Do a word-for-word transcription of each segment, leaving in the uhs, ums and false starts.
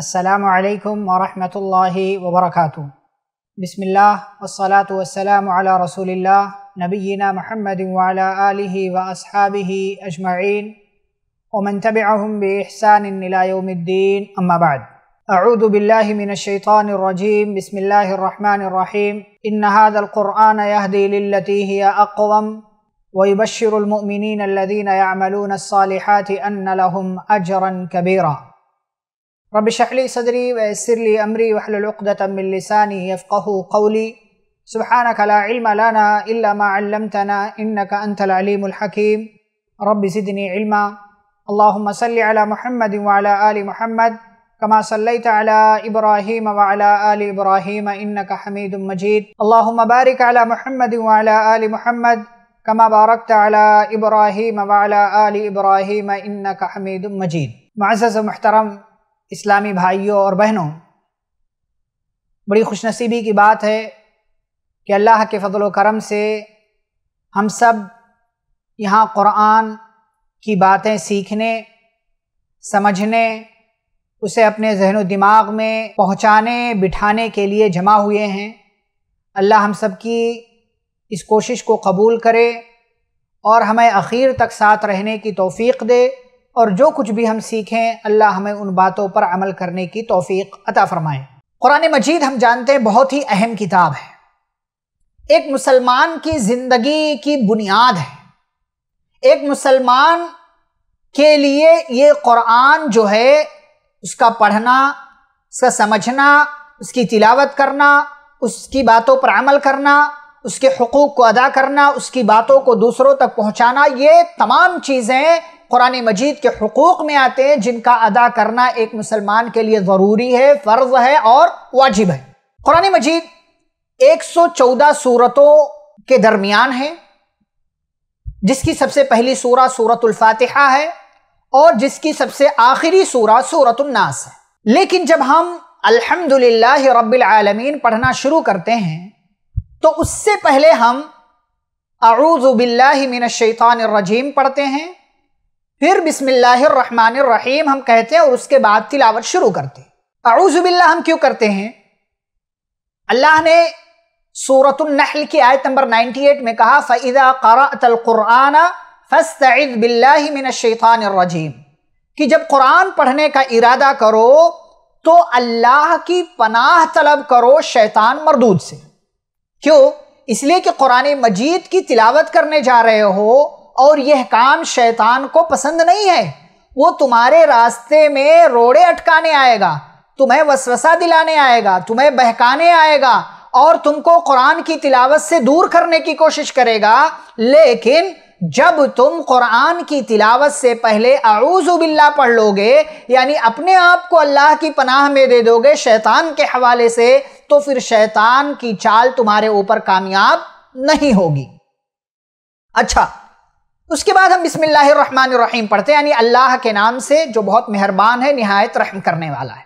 अस्सलामु अलैकुम वरहमतुल्लाहि वबरकातुह। बिस्मिल्लाह वस्सलातु वस्सलामु अला रसूलिल्लाह नबीना मुहम्मद व अला आलिहि व अस्हाबिहि अजमईन व मन तबिअहुम बि इहसान इला यौमिद्दीन। अम्मा बाद, अऊदु बिल्लाहि मिनश शैतानिर रजीम। बिस्मिल्लाहिर रहमानिर रहीम। इन्न हादल कुरआन यहदी लिल्लती हिय अक़वम व युबश्शिरुल मुमिनीन अल्लज़ीना यअमलूना अस्सालिहाति अन्न लहुम अजरन कबीरा। रब शरह ली सदरी व यस्सिर ली अमरी वहलुल उक़दतम मिन लिसानी यफ़क़हू क़ौली। सुब्हानक ला इल्म लना इल्ला मा अल्लमतना इन्नका अंतल अलीमुल हकीम। रब्बि ज़िदनी इल्मा। अल्लाहुम्मा सल्लि अला मुहम्मद व अला आलि मुहम्मद कमा सल्लैत अला इब्राहीम व अला आलि इब्राहीम इन्नका हमीदुम मजीद। अल्लाहुम्मा बारिक अला मुहम्मद व अला आलि मुहम्मद कमा बारकत अला इब्राहीम व अला आलि इब्राहीम इन्नका हमीदुम मजीद। मुअज़्ज़ज़ व मुहतरम इस्लामी भाइयों और बहनों, बड़ी खुशनसीबी की बात है कि अल्लाह के फजल व करम से हम सब यहाँ क़ुरान की बातें सीखने, समझने, उसे अपने जहन दिमाग में पहुँचाने बिठाने के लिए जमा हुए हैं। अल्लाह हम सब की इस कोशिश को कबूल करे और हमें आखिर तक साथ रहने की तौफीक दे और जो कुछ भी हम सीखें अल्लाह हमें उन बातों पर अमल करने की तौफीक अता फ़रमाए। कुरान मजीद हम जानते हैं बहुत ही अहम किताब है, एक मुसलमान की ज़िंदगी की बुनियाद है। एक मुसलमान के लिए ये कुरान जो है उसका पढ़ना, उसका समझना, उसकी तिलावत करना, उसकी बातों पर अमल करना, उसके हुकूक़ को अदा करना, उसकी बातों को दूसरों तक पहुँचाना, ये तमाम चीज़ें कुरान मजीद के हुकूक़ में आते हैं जिनका अदा करना एक मुसलमान के लिए ज़रूरी है, फ़र्ज़ है और वाजिब है। कुरान मजीद एक सौ चौदह सूरतों के दरमियान है, जिसकी सबसे पहली सूरा सूरतुल फातिहा है और जिसकी सबसे आखिरी सूरा सूरतुन नास है। लेकिन जब हम अल्हम्दुलिल्लाह रब्बिल आलमीन पढ़ना शुरू करते हैं तो उससे पहले हम अऊज़ु बिल्लाहि मिनश शैतानिर रजीम पढ़ते हैं, फिर बिस्मिल्लाहिर रहमानिर रहीम हम कहते हैं और उसके बाद तिलावत शुरू करते हैं। अऊज़ु बिल्लाह हम क्यों करते हैं? अल्लाह ने सूरतुन नहल की आयत नंबर अट्ठानवे में कहा, फ़इज़ा क़रअतल क़ुरआन फ़स्तइज़ बिल्लाहि मिनश शैतानिर रजीम, कि जब कुरान पढ़ने का इरादा करो तो अल्लाह की पनाह तलब करो शैतान मरदूद से। क्यों? इसलिए कि कुरान मजीद की तिलावत करने जा रहे हो और यह काम शैतान को पसंद नहीं है। वो तुम्हारे रास्ते में रोड़े अटकाने आएगा, तुम्हें वसवसा दिलाने आएगा, तुम्हें बहकाने आएगा और तुमको कुरान की तिलावत से दूर करने की कोशिश करेगा। लेकिन जब तुम कुरान की तिलावत से पहले अऊज़ु बिल्लाह पढ़ लोगे, यानी अपने आप को अल्लाह की पनाह में दे दोगे शैतान के हवाले से, तो फिर शैतान की चाल तुम्हारे ऊपर कामयाब नहीं होगी। अच्छा, उसके बाद हम बिस्मिल्लाहिर्रहमानिर्रहीम पढ़ते हैं, यानी अल्लाह के नाम से जो बहुत मेहरबान है, निहायत रहम करने वाला है।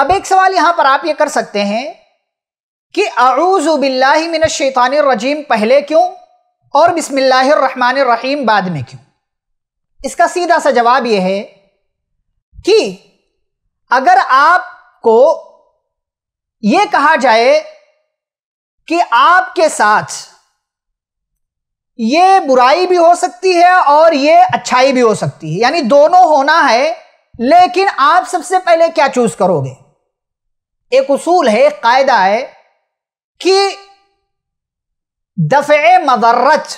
अब एक सवाल यहां पर आप ये कर सकते हैं कि अऊज़ु बिल्लाहि मिनश शैतानिर रजीम पहले क्यों और बिस्मिल्लाहिर्रहमानिर्रहीम बाद में क्यों? इसका सीधा सा जवाब यह है कि अगर आपको यह कहा जाए कि आपके साथ ये बुराई भी हो सकती है और ये अच्छाई भी हो सकती है, यानी दोनों होना है, लेकिन आप सबसे पहले क्या चूज करोगे? एक उसूल है, एक कायदा है कि दफ़े मदर्रत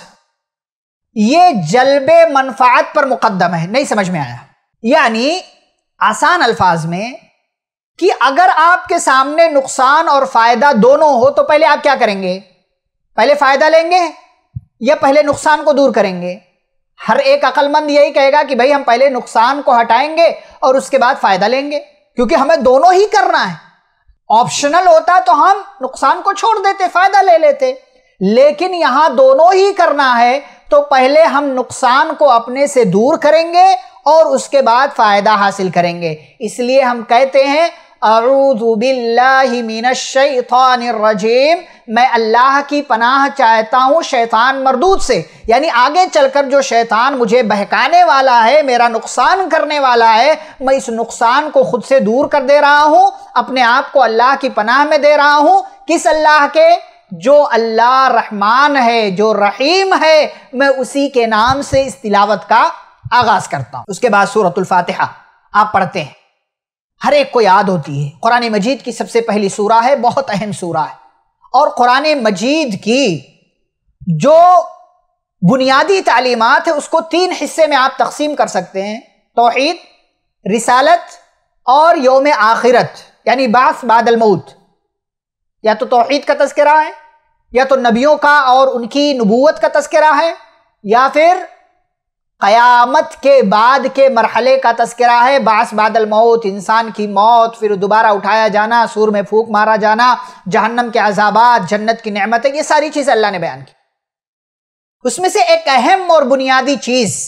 ये जल्बे मनफात पर मुकद्दम है। नहीं समझ में आया? यानी आसान अल्फाज में कि अगर आपके सामने नुकसान और फायदा दोनों हो तो पहले आप क्या करेंगे? पहले फायदा लेंगे या पहले नुकसान को दूर करेंगे? हर एक अक्लमंद यही कहेगा कि भाई हम पहले नुकसान को हटाएंगे और उसके बाद फायदा लेंगे, क्योंकि हमें दोनों ही करना है। ऑप्शनल होता तो हम नुकसान को छोड़ देते, फायदा ले लेते, लेकिन यहां दोनों ही करना है तो पहले हम नुकसान को अपने से दूर करेंगे और उसके बाद फायदा हासिल करेंगे। इसलिए हम कहते हैं अऊज़ु बिल्लाहि मिनश शैतानिर रजीम, मैं अल्लाह की पनाह चाहता हूँ शैतान मरदूद से। यानी आगे चलकर जो शैतान मुझे बहकाने वाला है, मेरा नुकसान करने वाला है, मैं इस नुकसान को खुद से दूर कर दे रहा हूँ, अपने आप को अल्लाह की पनाह में दे रहा हूँ। किस अल्लाह के? जो अल्लाह रहमान है, जो रहीम है, मैं उसी के नाम से इस तिलावत का आगाज़ करता हूँ। उसके बाद सूरतुल फातिहा आप पढ़ते हैं, हर एक को याद होती है। कुरान मजीद की सबसे पहली सूरा है, बहुत अहम सूरा है, और कुरान मजीद की जो बुनियादी तालीमात है उसको तीन हिस्से में आप तकसीम कर सकते हैं, तौहीद, रिसालत और योम आखिरत यानी बास बादल मौत। या तो तौहीद का तज़किरा है, या तो नबियों का और उनकी नबूवत का तज़किरा है, या फिर क़यामत के बाद के मरहले का तज़किरा है, बास बादल मौत, इंसान की मौत, फिर दोबारा उठाया जाना, सूर में फूंक मारा जाना, जहन्नम के अजाबात, जन्नत की नेमतें, ये सारी चीज़ अल्लाह ने बयान की। उसमें से एक अहम और बुनियादी चीज़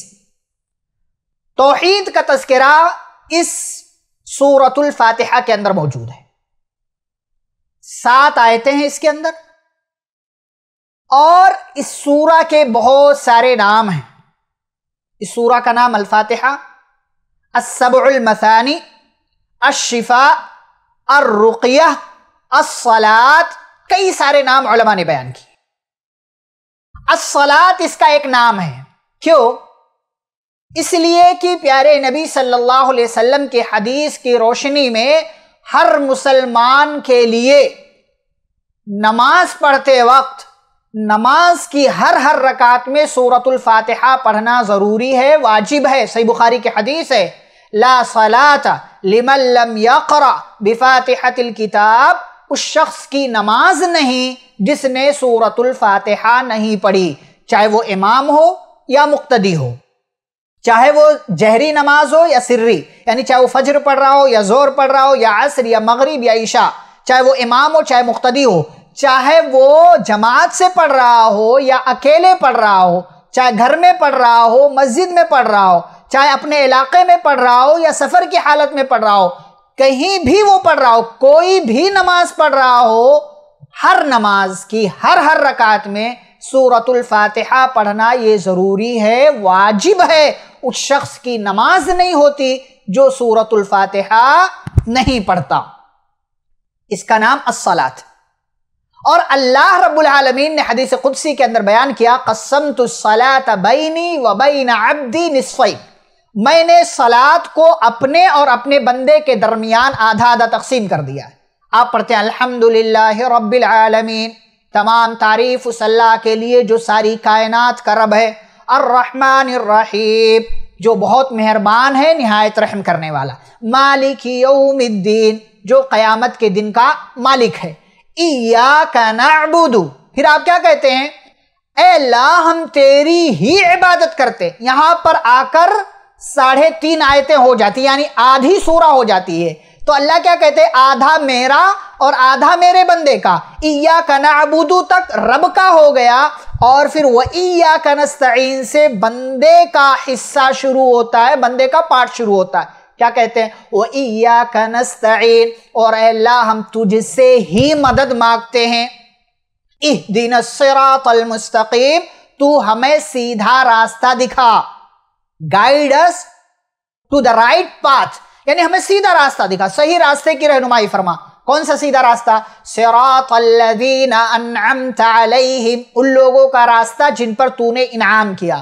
तौहीद का तज़किरा इस सूरतुल फातिहा के अंदर मौजूद है। सात आयतें हैं इसके अंदर और इस सूरा के बहुत सारे नाम हैं। इस सूरा का नाम अल-फातिहा, अस-सबउल मसानी, अश-शिफा, अर-रुक़िया, अस-सलात, कई सारे नाम उलमा ने बयान किए। अस-सलात इसका एक नाम है, क्यों? इसलिए कि प्यारे नबी सल्लल्लाहु अलैहि वसल्लम के हदीस की रोशनी में हर मुसलमान के लिए नमाज पढ़ते वक्त नमाज की हर हर रकात में सूरतुल फातिहा पढ़ना ज़रूरी है, वाजिब है। सही बुखारी की हदीस है, ला सलात लिमन लम यक़रा बिफातिहतिल किताब, उस शख्स की नमाज नहीं जिसने सूरतुल फातिहा नहीं पढ़ी, चाहे वो इमाम हो या मुक्तदी हो, चाहे वो जहरी नमाज हो या सिर्री, यानी चाहे वो फजर पढ़ रहा हो या जोर पढ़ रहा हो या असर या मगरिब या ईशा, चाहे वो इमाम हो चाहे मुक्तदी हो, चाहे वो जमात से पढ़ रहा हो या अकेले पढ़ रहा हो, चाहे घर में पढ़ रहा हो, मस्जिद में पढ़ रहा हो, चाहे अपने इलाके में पढ़ रहा हो या सफ़र की हालत में पढ़ रहा हो, कहीं भी वो पढ़ रहा हो, कोई भी नमाज पढ़ रहा हो, हर नमाज की हर हर रकात में सूरतुल फातिहा पढ़ना ये ज़रूरी है, वाजिब है। उस शख्स की नमाज नहीं होती जो सूरतुल फातिहा नहीं पढ़ता। इसका नाम अस्सलात। और अल्लाह रब्बुल आलमीन ने हदीस कुदसी के अंदर बयान किया, क़स्समतु सलात बैनी व बैन अब्दी निस्फ़ैन, मैंने सलात को अपने और अपने बंदे के दरमियान आधा आधा तकसीम कर दिया है। आप पढ़ते हैं अल्हम्दुलिल्लाहि रब्बिल आलमीन, तमाम तारीफ़ उस अल्लाह के लिए जो सारी कायनात का रब है, अर्रहमानिर रहीम, जो बहुत मेहरबान है, नहायत रहम करने वाला, मालिकी यौमिद्दीन, जो क़यामत के दिन का मालिक है, इय्याका नअबुदु, फिर आप क्या कहते हैं, ए अल्लाह हम तेरी ही इबादत करते। यहां पर आकर साढ़े तीन आयतें हो जाती, यानी आधी सूरा हो जाती है। तो अल्लाह क्या कहते हैं, आधा मेरा और आधा मेरे बंदे का, इय्याका नअबुदु तक रब का हो गया, और फिर व इय्याका नस्तईन से बंदे का हिस्सा शुरू होता है, बंदे का पार्ट शुरू होता है। क्या कहते हैं, वो इय्याका नस्तईन, और अल्लाह हम तुझसे ही मदद मांगते हैं, इहदिनस सिरातल मुस्तकीम, तू हमें सीधा रास्ता दिखा, guide us to the right path, यानी हमें सीधा रास्ता दिखा, सही रास्ते की रहनुमाई फरमा। कौन सा सीधा रास्ता? सिरातल लज़ीना अनअमत अलैहिम, उन लोगों का रास्ता जिन पर तूने इनाम किया।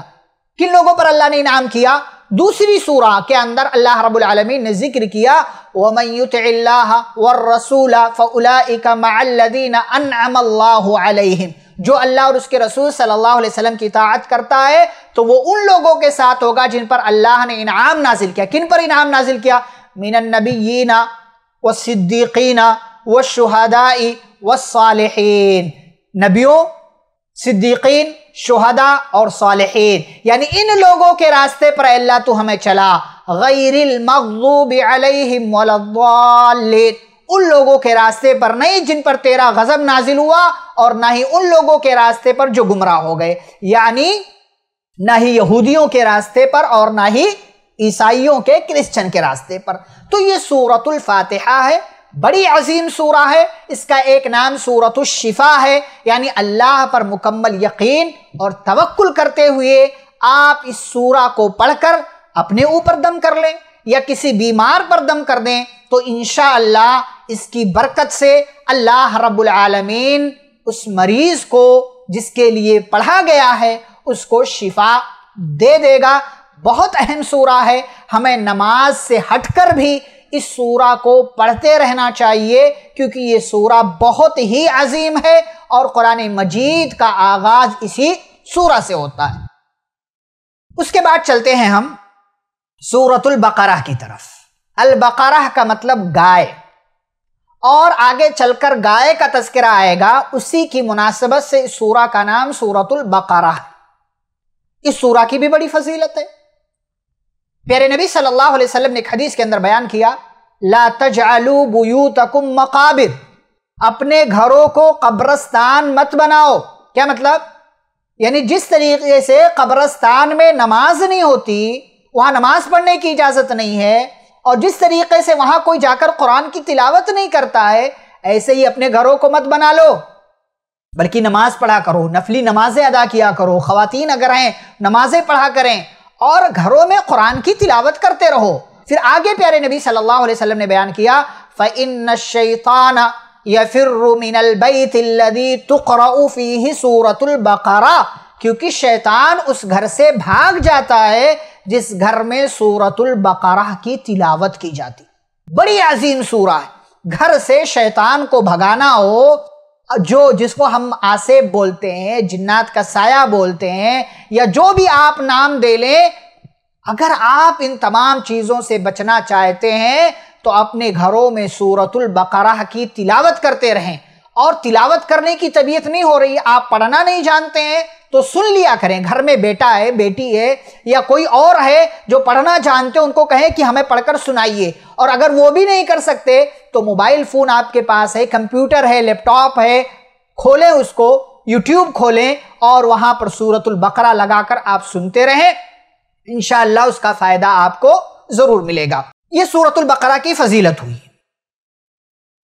किन लोगों पर अल्लाह ने इनाम किया? दूसरी सूरा के अंदर अल्लाह रब्बुल आलमीन ने जिक्र किया, वमन युतिल्लाह वर्रसूल फउलाइका मअल्लज़ीना अनअमल्लाहु अलैहिम, जो अल्लाह और उसके रसूल सल्लल्लाहु अलैहि वसल्लम की इताअत करता है तो वो उन लोगों के साथ होगा जिन पर अल्लाह ने इनाम नाजिल किया। किन पर इनाम नाजिल किया? मिनन नबिय्यीना वस्सिद्दीक़ीना वश्शुहदाई वस्सालिहीन, नबियों, सिद्दीक़ीन, शुहदा और सालिहीन, यानी इन लोगों के रास्ते पर अल्लाह तू हमें चला। गैरिल मग़्ज़ूबि अलैहिम वलद्दालिन, उन लोगों के रास्ते पर नहीं जिन पर तेरा गज़ब नाजिल हुआ, और ना ही उन लोगों के रास्ते पर जो गुमराह हो गए, यानी ना ही यहूदियों के रास्ते पर और ना ही ईसाइयों के, क्रिश्चन के रास्ते पर। तो ये सूरतुल फातिहा है। बड़ी अजीम सूरा है। इसका एक नाम सूरतुश शिफा है, यानी अल्लाह पर मुकम्मल यकीन और तवक्कुल करते हुए आप इस सूरा को पढ़कर अपने ऊपर दम कर लें या किसी बीमार पर दम कर दें तो इंशाअल्लाह इसकी बरकत से अल्लाह रब्बुल आलमीन उस मरीज को जिसके लिए पढ़ा गया है उसको शिफा दे देगा। बहुत अहम सूरा है, हमें नमाज से हटकर भी इस सूरा को पढ़ते रहना चाहिए क्योंकि ये सूरा बहुत ही अजीम है और कुरान मजीद का आगाज इसी सूरा से होता है। उसके बाद चलते हैं हम सूरतुल बकरा की तरफ। अल बकरा का मतलब गाय, और आगे चलकर गाय का तज़किरा आएगा, उसी की मुनासबत से इस सूरा का नाम सूरतुल बकरा। इस सूरा की भी बड़ी फजीलत है। प्यारे नबी सल्लल्लाहु अलैहि वसल्लम ने एक हदीस के अंदर बयान किया, ला तजअलू बुयूतकुम मकाबिर, अपने घरों को कब्रस्तान मत बनाओ। क्या मतलब? यानी जिस तरीके से कब्रस्तान में नमाज नहीं होती, वहाँ नमाज पढ़ने की इजाज़त नहीं है, और जिस तरीके से वहाँ कोई जाकर कुरान की तिलावत नहीं करता है, ऐसे ही अपने घरों को मत बना लो, बल्कि नमाज पढ़ा करो, नफली नमाजें अदा किया करो। ख़वातीन अगर हैं नमाजें पढ़ा करें और घरों में कुरान की तिलावत करते रहो। फिर आगे प्यारे नबी सल्लल्लाहु अलैहि वसल्लम ने बयान किया, फ़इन्न शैतान यफ़िर्रु मिनल बैतिल्लज़ी तुक़रअ फ़ीही सूरतुल बक़रा, क्योंकि शैतान उस घर से भाग जाता है जिस घर में सूरतुल बक़रा की तिलावत की जाती। बड़ी अजीम सूरा है। घर से शैतान को भगाना हो, जो जिसको हम आसेब बोलते हैं, जिन्नात का साया बोलते हैं, या जो भी आप नाम दे लें, अगर आप इन तमाम चीज़ों से बचना चाहते हैं तो अपने घरों में सूरतुल बकरा की तिलावत करते रहें। और तिलावत करने की तबीयत नहीं हो रही, आप पढ़ना नहीं जानते हैं तो सुन लिया करें। घर में बेटा है, बेटी है, या कोई और है जो पढ़ना जानते हैं, उनको कहें कि हमें पढ़कर सुनाइए। और अगर वो भी नहीं कर सकते तो मोबाइल फ़ोन आपके पास है, कंप्यूटर है, लैपटॉप है, खोलें उसको, यूट्यूब खोलें और वहाँ पर सूरतुल बकरा लगाकर आप सुनते रहें। इंशाअल्लाह उसका फ़ायदा आपको ज़रूर मिलेगा। ये सूरतुल बकरा की फजीलत हुई।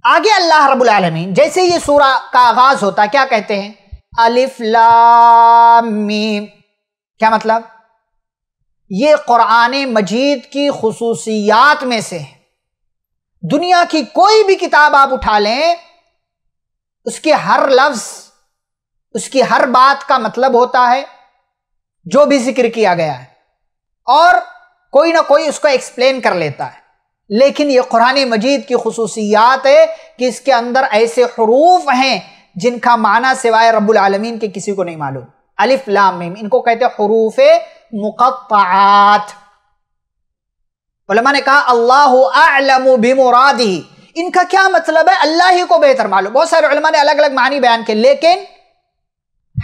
आगे अल्लाह रब्बुल आलमीन जैसे ये सूरा का आगाज़ होता है, क्या कहते हैं? अलिफ लाम मीम। क्या मतलब? ये कुरान मजीद की खुसूसियात में से है। दुनिया की कोई भी किताब आप उठा लें, उसके हर लफ्ज़, उसकी हर बात का मतलब होता है जो भी जिक्र किया गया है, और कोई ना कोई उसको एक्सप्लेन कर लेता है। लेकिन ये कुरान मजीद की खुसूसियात है कि इसके अंदर ऐसे हरूफ हैं जिनका माना सिवाय रब्बुल आलमीन के किसी को नहीं मालूम। अलिफ लाम मीम, इनको कहते हैं हरूफ मुक़त्तआत। उलमा ने कहा अल्लाहु अअलमु बिमुरादिही, इनका क्या मतलब है? अल्लाह ही को बेहतर मालूम। बहुत सारे उलमा ने अलग अलग मानी बयान किए, लेकिन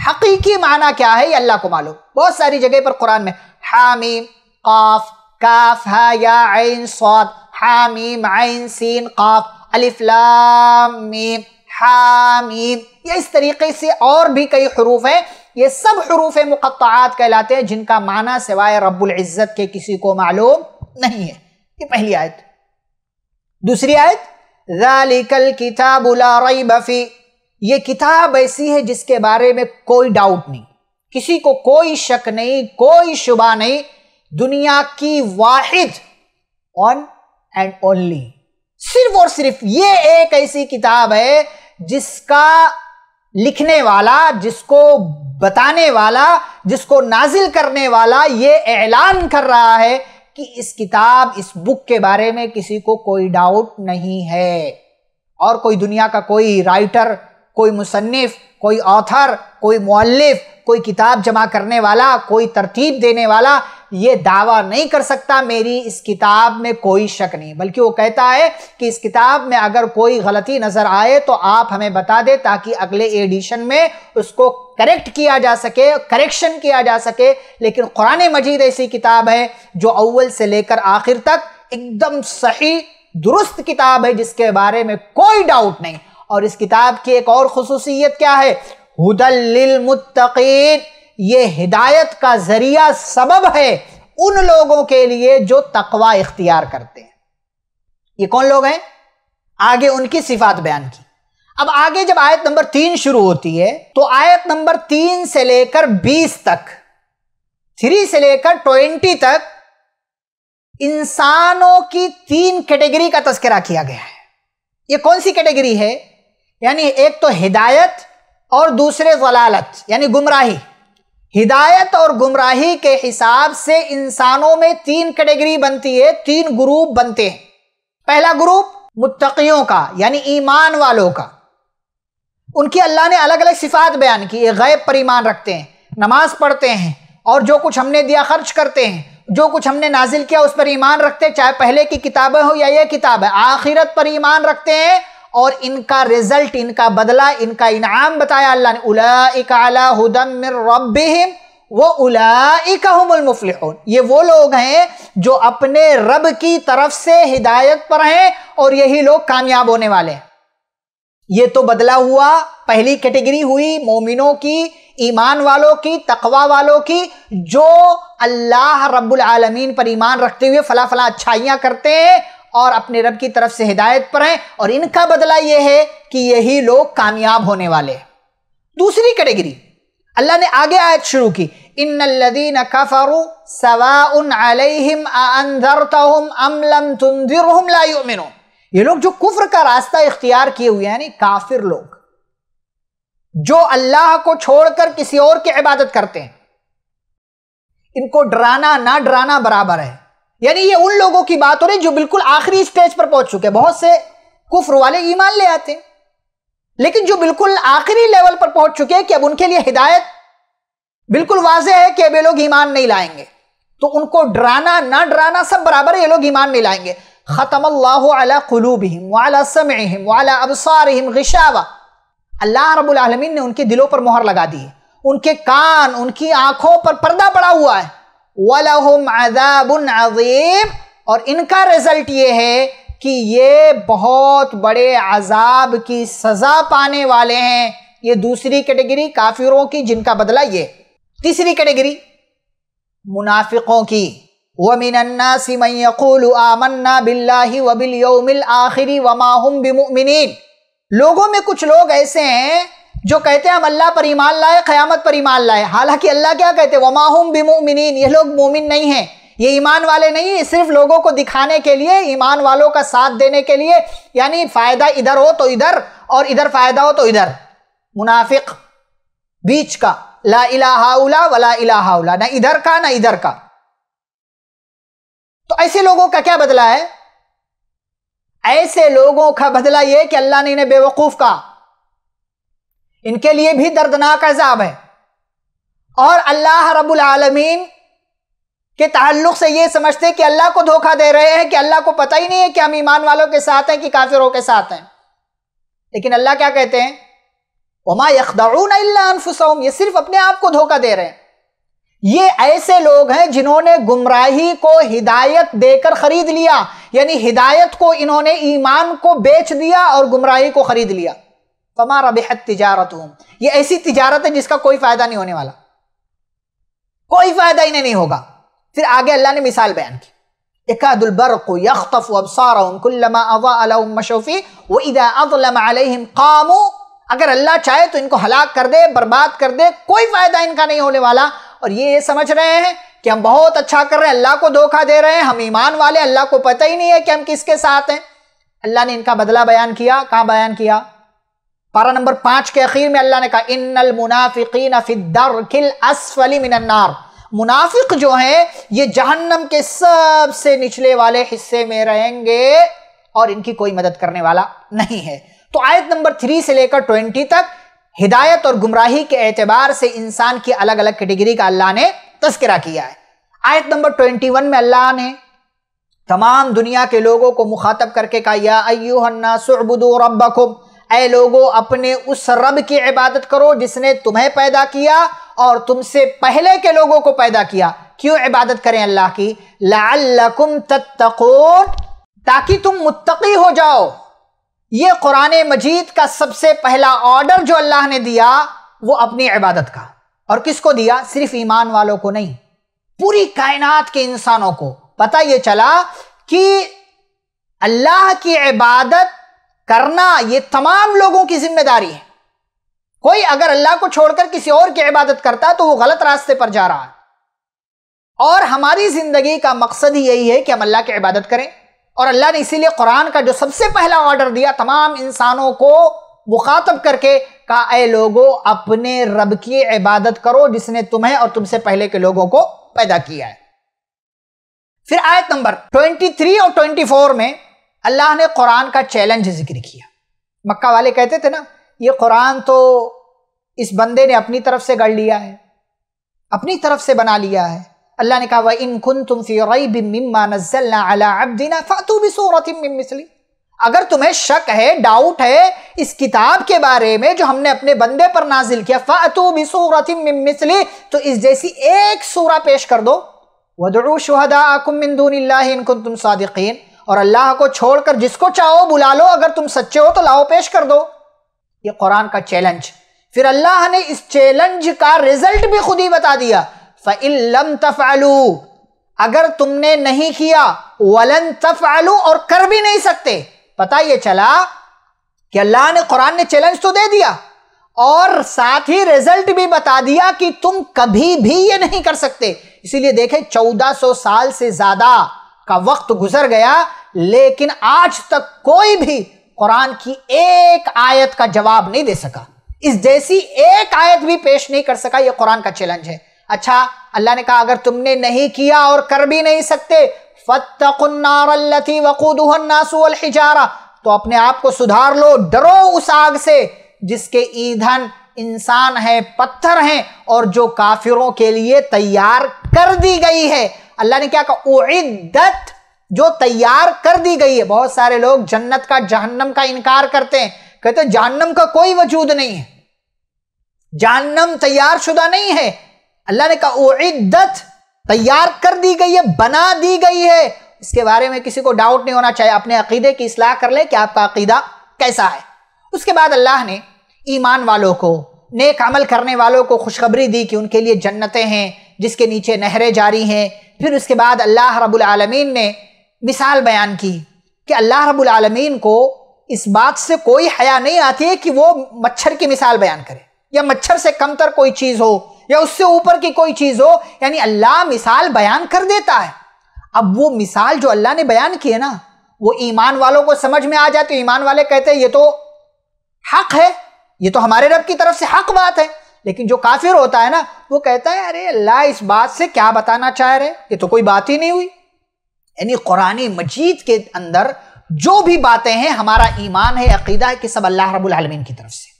हकीकी माना क्या है ये अल्लाह को मालूम। बहुत सारी जगह पर कुरान में हामीम काफ काफ हा या ऐन साद हामीम आइन सीन काफ अलिफ लाम मीम हामीम, ये इस तरीके से और भी कई हरूफ हैं। ये सब हरूफ मुक़त्तआत कहलाते हैं जिनका माना सिवाय रब्बुल इज़्ज़त के किसी को मालूम नहीं है। ये पहली आयत। दूसरी आयत, ज़ालिकल किताबु ला रैब फी, ये किताब ऐसी है जिसके बारे में कोई डाउट नहीं, किसी को कोई शक नहीं, कोई शुबा नहीं। दुनिया की वाहिद वन एंड ओनली, सिर्फ और सिर्फ ये एक ऐसी किताब है जिसका लिखने वाला, जिसको बताने वाला, जिसको नाजिल करने वाला ये ऐलान कर रहा है कि इस किताब, इस बुक के बारे में किसी को कोई डाउट नहीं है। और कोई दुनिया का कोई राइटर, कोई मुसन्निफ, कोई ऑथर, कोई मुअल्लिफ, कोई किताब जमा करने वाला, कोई तरतीब देने वाला ये दावा नहीं कर सकता मेरी इस किताब में कोई शक नहीं, बल्कि वो कहता है कि इस किताब में अगर कोई गलती नज़र आए तो आप हमें बता दें ताकि अगले एडिशन में उसको करेक्ट किया जा सके, करेक्शन किया जा सके। लेकिन कुरान मजीद ऐसी किताब है जो अव्वल से लेकर आखिर तक एकदम सही दुरुस्त किताब है जिसके बारे में कोई डाउट नहीं। और इस किताब की एक और खुसूसियत क्या है? हुदल लिल मुत्तकीन, ये हिदायत का जरिया, सबब है उन लोगों के लिए जो तकवा इख्तियार करते हैं। ये कौन लोग हैं? आगे उनकी सिफात बयान की। अब आगे जब आयत नंबर तीन शुरू होती है तो आयत नंबर तीन से लेकर बीस तक, थ्री से लेकर ट्वेंटी तक इंसानों की तीन कैटेगरी का तस्करा किया गया है। ये कौन सी कैटेगरी है? यानी एक तो हिदायत और दूसरे ज़लालत यानी गुमराही। हिदायत और गुमराही के हिसाब से इंसानों में तीन कैटेगरी बनती है, तीन ग्रुप बनते हैं। पहला ग्रुप मुत्तकियों का यानी ईमान वालों का, उनकी अल्लाह ने अलग अलग सिफात बयान की। ये गैब पर ईमान रखते हैं, नमाज पढ़ते हैं और जो कुछ हमने दिया खर्च करते हैं, जो कुछ हमने नाजिल किया उस पर ईमान रखते हैं, चाहे पहले की किताबें हो या यह किताब है। आखिरत पर ईमान रखते हैं और इनका रिजल्ट, इनका बदला, इनका इनाम बताया अल्लाह ने, उलाइका अला हुदम मिर रब्बिहिम व उलाइका हुमुल मुफ्लिहून। ये वो लोग हैं जो अपने रब की तरफ से हिदायत पर हैं और यही लोग कामयाब होने वाले हैं। ये तो बदला हुआ, पहली कैटेगरी हुई मोमिनों की, ईमान वालों की, तकवा वालों की, जो अल्लाह रब्बुल आलमीन पर ईमान रखते हुए फला फला अच्छाइयाँ करते हैं और अपने रब की तरफ से हिदायत पर हैं और इनका बदला यह है कि यही लोग कामयाब होने वाले। दूसरी कैटेगरी अल्लाह ने आगे आयत शुरू की, इन्नल्लज़ीना कफ़रू सवाउन अलैहिम आ अंज़रतहुम अम लम तुंज़िरहुम ला युमिनून। ये लोग जो कुफ्र का रास्ता इख्तियार किए हुए हैं यानी काफिर लोग, जो अल्लाह को छोड़कर किसी और की इबादत करते हैं, इनको डराना ना डराना बराबर है। यानी ये उन लोगों की बात हो रही जो बिल्कुल आखिरी स्टेज पर पहुंच चुके हैं। बहुत से कुफ्र वाले ईमान ले आते हैं, लेकिन जो बिल्कुल आखिरी लेवल पर पहुंच चुके हैं कि अब उनके लिए हिदायत बिल्कुल वाज़ेह है कि अब ये लोग ईमान नहीं लाएंगे, तो उनको डराना ना डराना सब बराबर है, ये लोग ईमान नहीं लाएंगे। ख़तमल्लाहु अला क़ुलूबिहिम व अला समइहिम व अला अबसारिहिम ग़िशावा, अल्लाह रब्बुल आलमीन ने उनके दिलों पर मोहर लगा दी है, उनके कान, उनकी आंखों पर पर्दा पड़ा हुआ है। वलहुम अज़ाबुन अज़ीम, और इनका रिजल्ट ये है कि ये बहुत बड़े अजाब की सज़ा पाने वाले हैं। ये दूसरी कैटेगरी काफिरों की जिनका बदला ये। तीसरी कैटेगरी मुनाफिकों की, वमिनन्नासि मन यक़ूलु आमन्ना बिल्लाहि व बिल यौमिल आखिर व मा हुम बिमुमिनीन। लोगों में कुछ लोग ऐसे हैं जो कहते हैं हम अल्लाह पर ईमान लाए, क़यामत पर ईमान लाए, हालांकि अल्लाह क्या कहते हैं, वमा हुम बिमुमिनीन, ये लोग मोमिन नहीं हैं, ये ईमान वाले नहीं है। सिर्फ लोगों को दिखाने के लिए, ईमान वालों का साथ देने के लिए, यानी फ़ायदा इधर हो तो इधर और इधर फ़ायदा हो तो इधर। मुनाफिक बीच का, ला इलाहा उला वला इलाहा उला, ना इधर का ना इधर का। तो ऐसे लोगों का क्या बदला है? ऐसे लोगों का बदला यह कि अल्लाह ने इन्हें बेवकूफ़ कहा, इनके लिए भी दर्दनाक अज़ाब है। और अल्लाह रब्बुल आलमीन के ताल्लुक़ से ये समझते कि अल्लाह को धोखा दे रहे हैं, कि अल्लाह को पता ही नहीं है कि हम ईमान वालों के साथ हैं कि काफिरों के साथ हैं। लेकिन अल्लाह क्या कहते हैं, वमा यखदऊना इल्ला अनफुसहुम, ये सिर्फ अपने आप को धोखा दे रहे हैं। ये ऐसे लोग हैं जिन्होंने गुमराही को हिदायत देकर खरीद लिया, यानी हिदायत को इन्होंने, ईमान को बेच दिया और गुमराही को खरीद लिया। फमा रबिहत तिजारतुहुम, ये ऐसी तिजारत है जिसका कोई फायदा नहीं होने वाला, कोई फायदा इन्हें नहीं होगा। फिर आगे अल्लाह ने मिसाल बयान की, यकादुल बरक़ु यख़्तफ़ु अब्सारहुम कुल्लमा अज़ाअ लहुम मशौ फ़ीह व इज़ा अज़लम अलैहिम क़ामू। अगर अल्लाह चाहे तो इनको हलाक कर दे, बर्बाद कर दे, कोई फायदा इनका नहीं होने वाला। और ये समझ रहे हैं कि हम बहुत अच्छा कर रहे हैं, अल्लाह को धोखा दे रहे हैं, हम ईमान वाले, अल्लाह को पता ही नहीं है कि हम किसके साथ हैं। अल्लाह ने इनका बदला बयान किया। कहाँ बयान किया? पारा नंबर पाँच के आखिर में अल्लाह ने कहा, इन्नल मुनाफिकीन फि दर्किल अस्फली मिनन नार, मुनाफिक जो हैं ये जहन्नम के सबसे निचले वाले हिस्से में रहेंगे और इनकी कोई मदद करने वाला नहीं है। तो आयत नंबर थ्री से लेकर ट्वेंटी तक हिदायत और गुमराही के एतबार से इंसान की अलग अलग कैटेगरी का अल्लाह ने तस्करा किया है। आयत नंबर ट्वेंटी वन में अल्लाह ने तमाम दुनिया के लोगों को मुखातब करके कहा, या अय्युहन्नासु उबुदू रब्बकुम, ऐ लोगों अपने उस रब की इबादत करो जिसने तुम्हें पैदा किया और तुमसे पहले के लोगों को पैदा किया। क्यों इबादत करें अल्लाह की? लअल्लकुम तत्तकून, ताकि तुम मुत्तकी हो जाओ। ये कुरान मजीद का सबसे पहला ऑर्डर जो अल्लाह ने दिया वो अपनी इबादत का, और किसको दिया? सिर्फ ईमान वालों को नहीं, पूरी कायनात के इंसानों को। पता ये चला कि अल्लाह की इबादत करना ये तमाम लोगों की जिम्मेदारी है। कोई अगर अल्लाह को छोड़कर किसी और की इबादत करता है तो वो गलत रास्ते पर जा रहा है। और हमारी जिंदगी का मकसद ही यही है कि हम अल्लाह की इबादत करें, और अल्लाह ने इसीलिए कुरान का जो सबसे पहला ऑर्डर दिया तमाम इंसानों को मुखातब करके कहा, ए लोगो अपने रब की इबादत करो जिसने तुम्हें और तुमसे पहले के लोगों को पैदा किया है। फिर आयत नंबर तेईस और चौबीस में अल्लाह ने कुरान का चैलेंज जिक्र किया। मक्का वाले कहते थे ना, ये कुरान तो इस बंदे ने अपनी तरफ से गढ़ लिया है, अपनी तरफ से बना लिया है। अल्लाह ने कहा, व इन कुंतुम फी रैबिम मिम्मा नज़्ज़लना अला अब्दिना फ़ातू बिसूरतिम मिन मिस्लिही। अगर तुम्हें शक है, डाउट है इस किताब के बारे में जो हमने अपने बंदे पर नाजिल किया, फ़ातू बिसूरतिम मिन मिस्लिही, तो इस जैसी एक सूरा पेश कर दो। वदऊ शुहदाअकुम मिन दूनिल्लाहि इन कुंतुम सादिक़ीन, और अल्लाह को छोड़कर जिसको चाहो बुला लो, अगर तुम सच्चे हो तो लाओ पेश कर दो। ये कुरान का चैलेंज। फिर अल्लाह ने इस चैलेंज का रिजल्ट भी खुद ही बता दिया, फ़इल्लम तफ़अलू, अगर तुमने नहीं किया, वलन तफ़अलू, और कर भी नहीं सकते। पता ये चला कि अल्लाह ने कुरान ने चैलेंज तो दे दिया और साथ ही रिजल्ट भी बता दिया कि तुम कभी भी ये नहीं कर सकते। इसीलिए देखें चौदह सौ साल से ज्यादा का वक्त गुजर गया, लेकिन आज तक कोई भी कुरान की एक आयत का जवाब नहीं दे सका, इस जैसी एक आयत भी पेश नहीं कर सका। यह कुरान का चैलेंज है। अच्छा, अल्लाह ने कहा अगर तुमने नहीं किया और कर भी नहीं सकते, फत्तकुन्नार लती वकूदुहन नासु वल हिजारा, तो अपने आप को सुधार लो, डरो उस आग से जिसके ईंधन इंसान है, पत्थर हैं, और जो काफिरों के लिए तैयार कर दी गई है। अल्लाह ने क्या कहा, उइद्दत, जो तैयार कर दी गई है। बहुत सारे लोग जन्नत का जहन्नम का इनकार करते हैं, कहते हैं जहन्नम का कोई वजूद नहीं है, जहन्नम तैयार शुदा नहीं है। अल्लाह ने कहा उइद्दत, तैयार कर दी गई है, बना दी गई है। इसके बारे में किसी को डाउट नहीं होना चाहिए। अपने अकीदे की इस्लाह कर ले कि आपका अकीदा कैसा है। उसके बाद अल्लाह ने ईमान वालों को, नेक अमल करने वालों को खुशखबरी दी कि उनके लिए जन्नतें हैं जिसके नीचे नहरें जारी हैं। फिर उसके बाद अल्लाह रब्बुल आलमीन ने मिसाल बयान की कि अल्लाह रब्बुल आलमीन को इस बात से कोई हया नहीं आती है कि वो मच्छर की मिसाल बयान करे, या मच्छर से कमतर कोई चीज़ हो, या उससे ऊपर की कोई चीज़ हो। यानी अल्लाह मिसाल बयान कर देता है। अब वो मिसाल जो अल्लाह ने बयान की है ना, वो ईमान वालों को समझ में आ जाती है। ईमान वाले कहते हैं ये तो हक है, ये तो हमारे रब की तरफ से हक बात है। लेकिन जो काफिर होता है ना, वो कहता है अरे अल्लाह इस बात से क्या बताना चाह रहे, ये तो कोई बात ही नहीं हुई। यानी कुरानी मजीद के अंदर जो भी बातें हैं, हमारा ईमान है, अकीदा है कि सब अल्लाह रब्बुल आलमीन की तरफ से,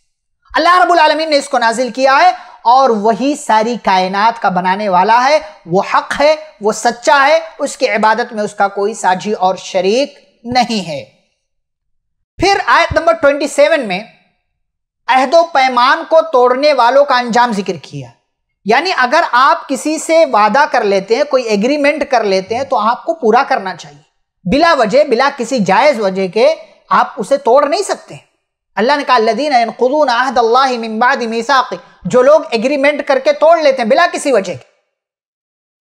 अल्लाह रब्बुल आलमीन ने इसको नाजिल किया है, और वही सारी कायनात का बनाने वाला है, वो हक है, वो सच्चा है, उसकी इबादत में उसका कोई साझी और शरीक नहीं है। फिर आयत नंबर ट्वेंटी सेवन में अहदो पैमान को तोड़ने वालों का अंजाम जिक्र किया। यानी अगर आप किसी से वादा कर लेते हैं, कोई एग्रीमेंट कर लेते हैं, तो आपको पूरा करना चाहिए। बिला वजह, बिला किसी जायज़ वजह के आप उसे तोड़ नहीं सकते। अल्लाह ने कहा लदीना यनकुदून अहद अल्लाह मिन बाद मीसाक़ि, जो लोग एग्रीमेंट करके तोड़ लेते हैं बिला किसी वजह के,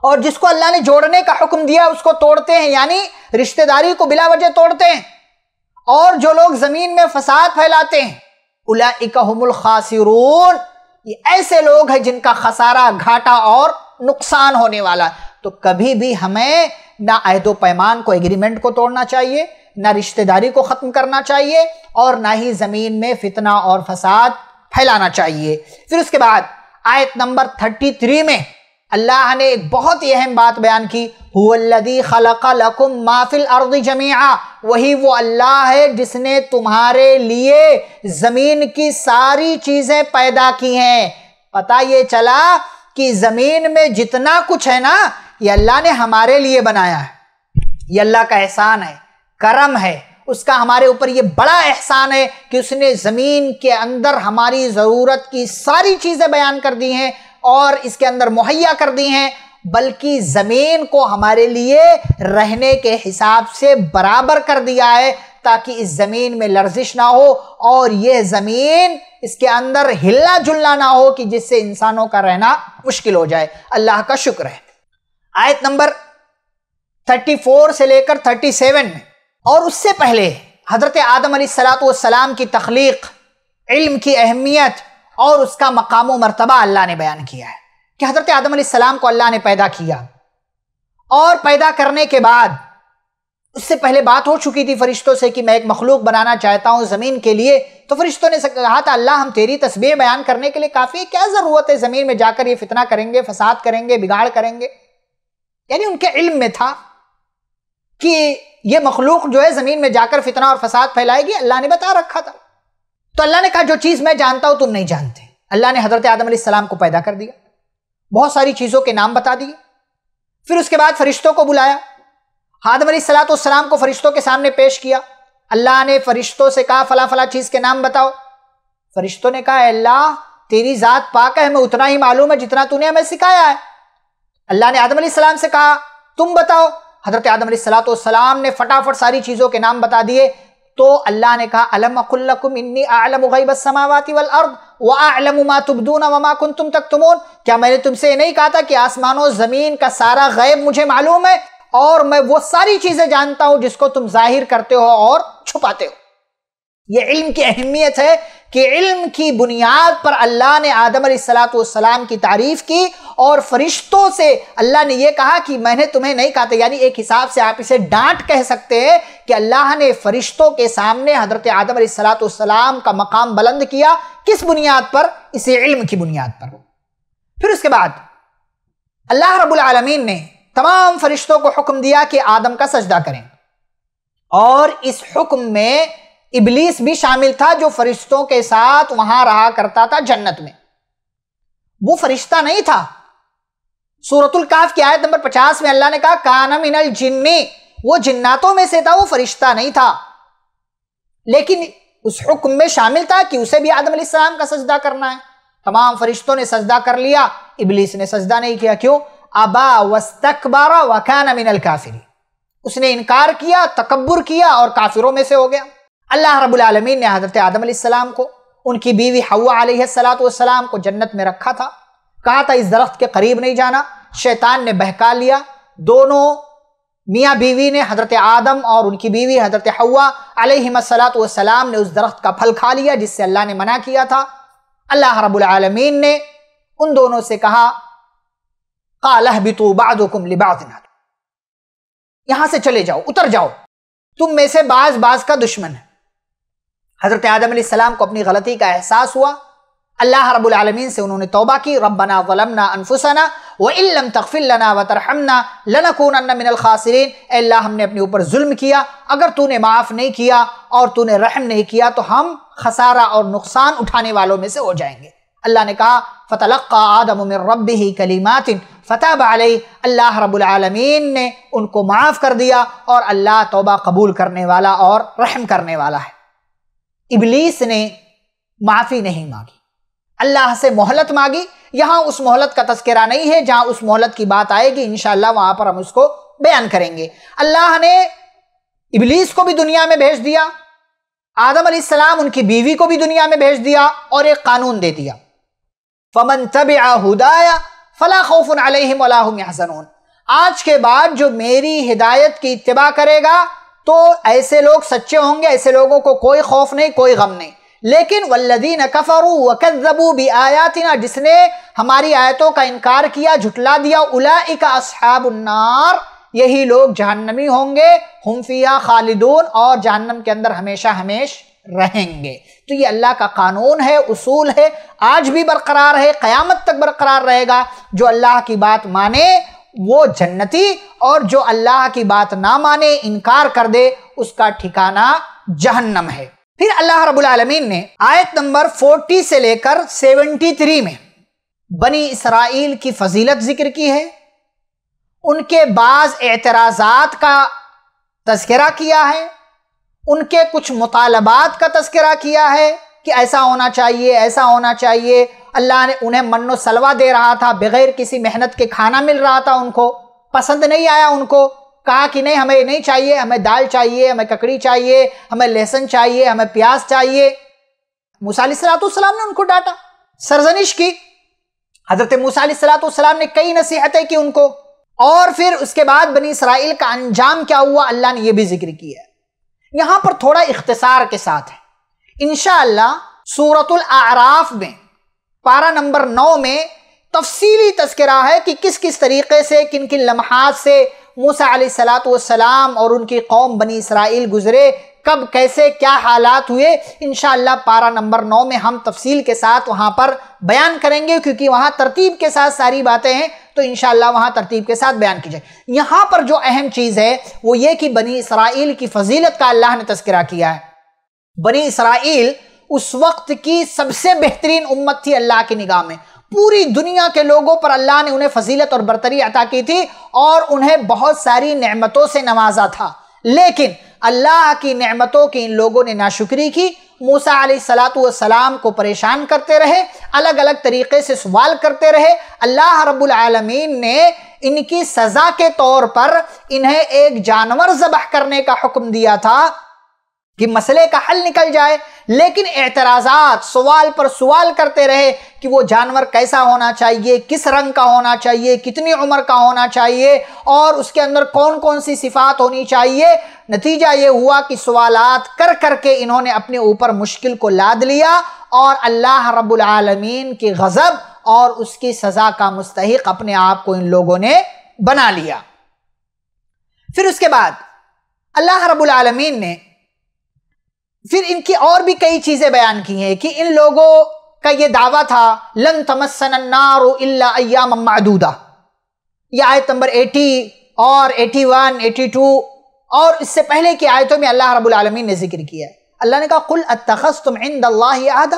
और जिसको अल्लाह ने जोड़ने का हुक्म दिया उसको तोड़ते हैं, यानी रिश्तेदारी को बिला वजह तोड़ते हैं। और जो लोग ज़मीन में फसाद फैलाते हैं, उलाइका हुमुल खासिरून, ये ऐसे लोग हैं जिनका खसारा, घाटा और नुकसान होने वाला। तो कभी भी हमें ना अहदो पैमान को, एग्रीमेंट को तोड़ना चाहिए, ना रिश्तेदारी को ख़त्म करना चाहिए, और ना ही ज़मीन में फितना और फसाद फैलाना चाहिए। फिर उसके बाद आयत नंबर तैंतीस में अल्लाह ने एक बहुत ही अहम बात बयान की, हुवल्लज़ी खलक़ा लकुम मा फ़िल अर्दि जमीआ, वही वो अल्लाह है जिसने तुम्हारे लिए ज़मीन की सारी चीज़ें पैदा की हैं। पता ये चला कि ज़मीन में जितना कुछ है ना, ये अल्लाह ने हमारे लिए बनाया है। ये अल्लाह का एहसान है, करम है उसका हमारे ऊपर। ये बड़ा एहसान है कि उसने ज़मीन के अंदर हमारी ज़रूरत की सारी चीज़ें बयान कर दी हैं और इसके अंदर मुहैया कर दी हैं, बल्कि ज़मीन को हमारे लिए रहने के हिसाब से बराबर कर दिया है, ताकि इस ज़मीन में लर्जिश ना हो और यह ज़मीन इसके अंदर हिलना जुलना ना हो कि जिससे इंसानों का रहना मुश्किल हो जाए। अल्लाह का शुक्र है। आयत नंबर चौंतीस से लेकर सैंतीस में, और उससे पहले हज़रत आदम अलैहिस्सलाम की तख्लीक, इल्म की अहमियत और उसका मकाम व मर्तबा अल्लाह ने बयान किया है कि हज़रत आदम अलैहिस्सलाम को अल्लाह ने पैदा किया और पैदा करने के बाद, उससे पहले बात हो चुकी थी फरिश्तों से कि मैं एक मखलूक बनाना चाहता हूँ ज़मीन के लिए, तो फरिश्तों ने कहा था अल्लाह हम तेरी तस्बीह बयान करने के लिए काफ़ी है, क्या ज़रूरत है ज़मीन में जाकर ये फितना करेंगे, फसाद करेंगे, बिगाड़ करेंगे। यानी उनके इल्म में था कि ये मखलूक जो है ज़मीन में जाकर फितना और फसाद फैलाएगी, अल्लाह ने बता रखा था। तो अल्लाह ने कहा जो चीज़ मैं जानता हूँ तुम नहीं जानते। अल्लाह ने हज़रत आदम अलैहिस्सलाम को पैदा कर दिया, बहुत सारी चीज़ों के नाम बता दिए, फिर उसके बाद फरिश्तों को बुलाया, आदम अलैहिस्सलाम को फरिश्तों के सामने पेश किया। अल्लाह ने फरिश्तों से कहा फला फला चीज़ के नाम बताओ। फरिश्तों ने कहा अल्लाह तेरी ज़ात पाक है, हमें उतना ही मालूम है जितना तूने हमें सिखाया है। अल्लाह ने आदम अलैहिस्सलाम से कहा तुम बताओ। हज़रत आदम अलैहिस्सलाम ने फटाफट सारी चीज़ों के नाम बता दिए। तो अल्लाह ने कहा अलम अकुल लकुम इन्नी आलमु गैबस समावाति वल अर्द व आलमु मा तुबदून व मा कुंतुम तक्तुमून, क्या मैंने तुमसे ये नहीं कहा था कि आसमानों ज़मीन का सारा गैब मुझे मालूम है और मैं वो सारी चीज़ें जानता हूँ जिसको तुम जाहिर करते हो और छुपाते हो। ये इल्म की अहमियत है कि इल्म की बुनियाद पर अल्लाह ने आदम अलैहिस्सलाम की तारीफ़ की और फरिश्तों से अल्लाह ने यह कहा कि मैंने तुम्हें नहीं कहा था। यानी एक हिसाब से आप इसे डांट कह सकते हैं कि अल्लाह ने फरिश्तों के सामने हज़रत आदम अलैहिस्सलाम का मकाम बुलंद किया। किस बुनियाद पर? इसी इल्म की बुनियाद पर। फिर उसके बाद अल्लाह रब्बुल आलमीन ने तमाम फरिश्तों को हुक्म दिया कि आदम का सजदा करें और इस हुक्म में इबलीस भी शामिल था जो फरिश्तों के साथ वहां रहा करता था जन्नत में। वो फरिश्ता नहीं था। सूरतुल काफ की आयत नंबर पचास में अल्लाह ने कहा काना मिनल जिन्नी, वो जिन्नातों में से था, वो फरिश्ता नहीं था, लेकिन उस हुक्म में शामिल था कि उसे भी आदम अलैहिस्सलाम का सजदा करना है। तमाम फरिश्तों ने सजदा कर लिया, इबलीस ने सजदा नहीं किया। क्यों? अबा वस्तकबारा व काना मिनल काफिरीन, उसने इनकार किया, तकब्बुर किया और काफिरों में से हो गया। अल्लाह रब्बुल आलमीन ने हज़रत आदम अलैहिस्सलाम को, उनकी बीवी हव्वा अलैहिस्सलाम को जन्नत में रखा था, कहा था इस दरख्त के करीब नहीं जाना। शैतान ने बहका लिया, दोनों मियाँ बीवी ने, हज़रत आदम और उनकी बीवी हज़रत हव्वा अलैहिस्सलाम ने उस दरख्त का फल खा लिया जिससे अल्लाह ने मना किया था। अल्लाह रब्बुल आलमीन ने उन दोनों से कहा क़ालहबितू बअदुकुम लिबअदिन, यहाँ से चले जाओ, उतर जाओ, तुम में से बाज बाज का दुश्मन है। हज़रत आदम अलैहिस्सलाम को अपनी गलती का एहसास हुआ। अल्लाह रब्बुल आलमीन से उन्होंने तौबा की, रब्बना ज़लमना अनफुसना व इन लम तग़फिर लना व तरहमना लनकूनन्ना मिनल ख़ासिरीन, अल्लाह हमने अपने ऊपर जुल्म किया, अगर तूने माफ़ नहीं किया और तूने रहम नहीं किया तो हम खसारा और नुकसान उठाने वालों में से हो जाएंगे। अल्लाह ने कहा फ़तलक़्क़ा आदम मिन रब्बिही कलिमातिन फ़ताब अलैहि, अल्लाह रब्बुल आलमीन ने उनको माफ़ कर दिया और अल्लाह तौबा कबूल करने वाला और रहम करने वाला है। इबलीस ने माफ़ी नहीं मांगी, अल्लाह से मोहलत मांगी। यहाँ उस मोहलत का तज़किरा नहीं है, जहाँ उस मोहलत की बात आएगी इंशाअल्लाह वहाँ पर हम उसको बयान करेंगे। अल्लाह ने इबलीस को भी दुनिया में भेज दिया, आदम अलैहिस्सलाम उनकी बीवी को भी दुनिया में भेज दिया और एक कानून दे दिया फ़मन तबिअ हुदाया फ़ला ख़ौफ़ुन अलैहिम वला हुम यहज़नून, आज के बाद जो मेरी हिदायत की इत्तिबा करेगा तो ऐसे लोग सच्चे होंगे, ऐसे लोगों को कोई खौफ नहीं, कोई गम नहीं। लेकिन वल्लदीन कफरू वकज़्ज़बू बिआयातिना, जिसने हमारी आयतों का इनकार किया, झुटला दिया, उलाइका अस्हाबुन नार, यही लोग जहन्नमी होंगे, हुम फ़ीहा खालिदून, और जहन्नम के अंदर हमेशा हमेश रहेंगे। तो ये अल्लाह का कानून है, उसूल है, आज भी बरकरार है, क़यामत तक बरकरार रहेगा। जो अल्लाह की बात माने वो जन्नती, और जो अल्लाह की बात ना माने, इनकार कर दे, उसका ठिकाना जहन्नम है। फिर अल्लाह रब्बुल आलमीन ने आयत नंबर चालीस से लेकर तिहत्तर में बनी इसराइल की फजीलत जिक्र की है, उनके बाज एतराज़ात का तज़किरा किया है, उनके कुछ मुतालबात का तज़किरा किया है कि ऐसा होना चाहिए, ऐसा होना चाहिए। अल्लाह ने उन्हें मन्नो सलवा दे रहा था, बग़ैर किसी मेहनत के खाना मिल रहा था, उनको पसंद नहीं आया, उनको कहा कि नहीं हमें नहीं चाहिए, हमें दाल चाहिए, हमें ककड़ी चाहिए, हमें लहसुन चाहिए, हमें प्याज चाहिए। मूसा अलैहिस्सलाम ने उनको डांटा, सरजनिश की। हज़रत मूसा अलैहिस्सलाम ने कई नसीहतें की उनको। और फिर उसके बाद बनी इसराइल का अंजाम क्या हुआ, अल्लाह ने यह भी जिक्र किया। यहां पर थोड़ा इख्तिसार के साथ है। इंशाअल्लाह सूरतुल आराफ में पारा नंबर नौ में तफसीली तस्करा है कि किस किस तरीके से किन किन लम्हात से मूसा अलैहिस्सलातु वस्सलाम और उनकी कौम बनी इसराइल गुजरे, कब कैसे क्या हालात हुए। इंशाअल्लाह पारा नंबर नौ में हम तफसील के साथ वहाँ पर बयान करेंगे, क्योंकि वहाँ तरतीब के साथ सारी बातें हैं, तो इंशाअल्लाह वहाँ तरतीब के साथ बयान की जाए। यहाँ पर जो अहम चीज़ है वो ये कि बनी इसराइल की फजीलत का अल्लाह ने तस्करा किया है। बनी इसराइल उस वक्त की सबसे बेहतरीन उम्मत थी अल्लाह की निगाह में। पूरी दुनिया के लोगों पर अल्लाह ने उन्हें फजीलत और बरतरी अता की थी और उन्हें बहुत सारी नेमतों से नवाजा था, लेकिन अल्लाह की नेमतों की इन लोगों ने नाशुक्री की। मूसा अलैहिस्सलातु वस्सलाम को परेशान करते रहे, अलग अलग तरीके से सवाल करते रहे। अल्लाह रब्बुल आलमीन ने इनकी सज़ा के तौर पर इन्हें एक जानवर ज़बह करने का हुक्म दिया था कि मसले का हल निकल जाए, लेकिन एतराज़ात सवाल पर सवाल करते रहे कि वो जानवर कैसा होना चाहिए, किस रंग का होना चाहिए, कितनी उम्र का होना चाहिए और उसके अंदर कौन कौन सी सिफात होनी चाहिए। नतीजा ये हुआ कि सवालात कर करके इन्होंने अपने ऊपर मुश्किल को लाद लिया और अल्लाह रब्बुल आलमीन की गज़ब और उसकी सज़ा का मुस्तहिक अपने आप को इन लोगों ने बना लिया। फिर उसके बाद अल्लाह रब्बुल आलमीन ने फिर इनकी और भी कई चीज़ें बयान की हैं कि इन लोगों का ये दावा था लन तमस्सना अन्नारु इल्ला अय्यामम मादूदा, यह आयत नंबर अस्सी और इक्यासी, बयासी और इससे पहले की आयतों में अल्लाह रब्बुल आलमीन ने जिक्र किया। अल्लाह ने कहा कुल अत्तखज़्तुम इंदल्लाहि अहदा,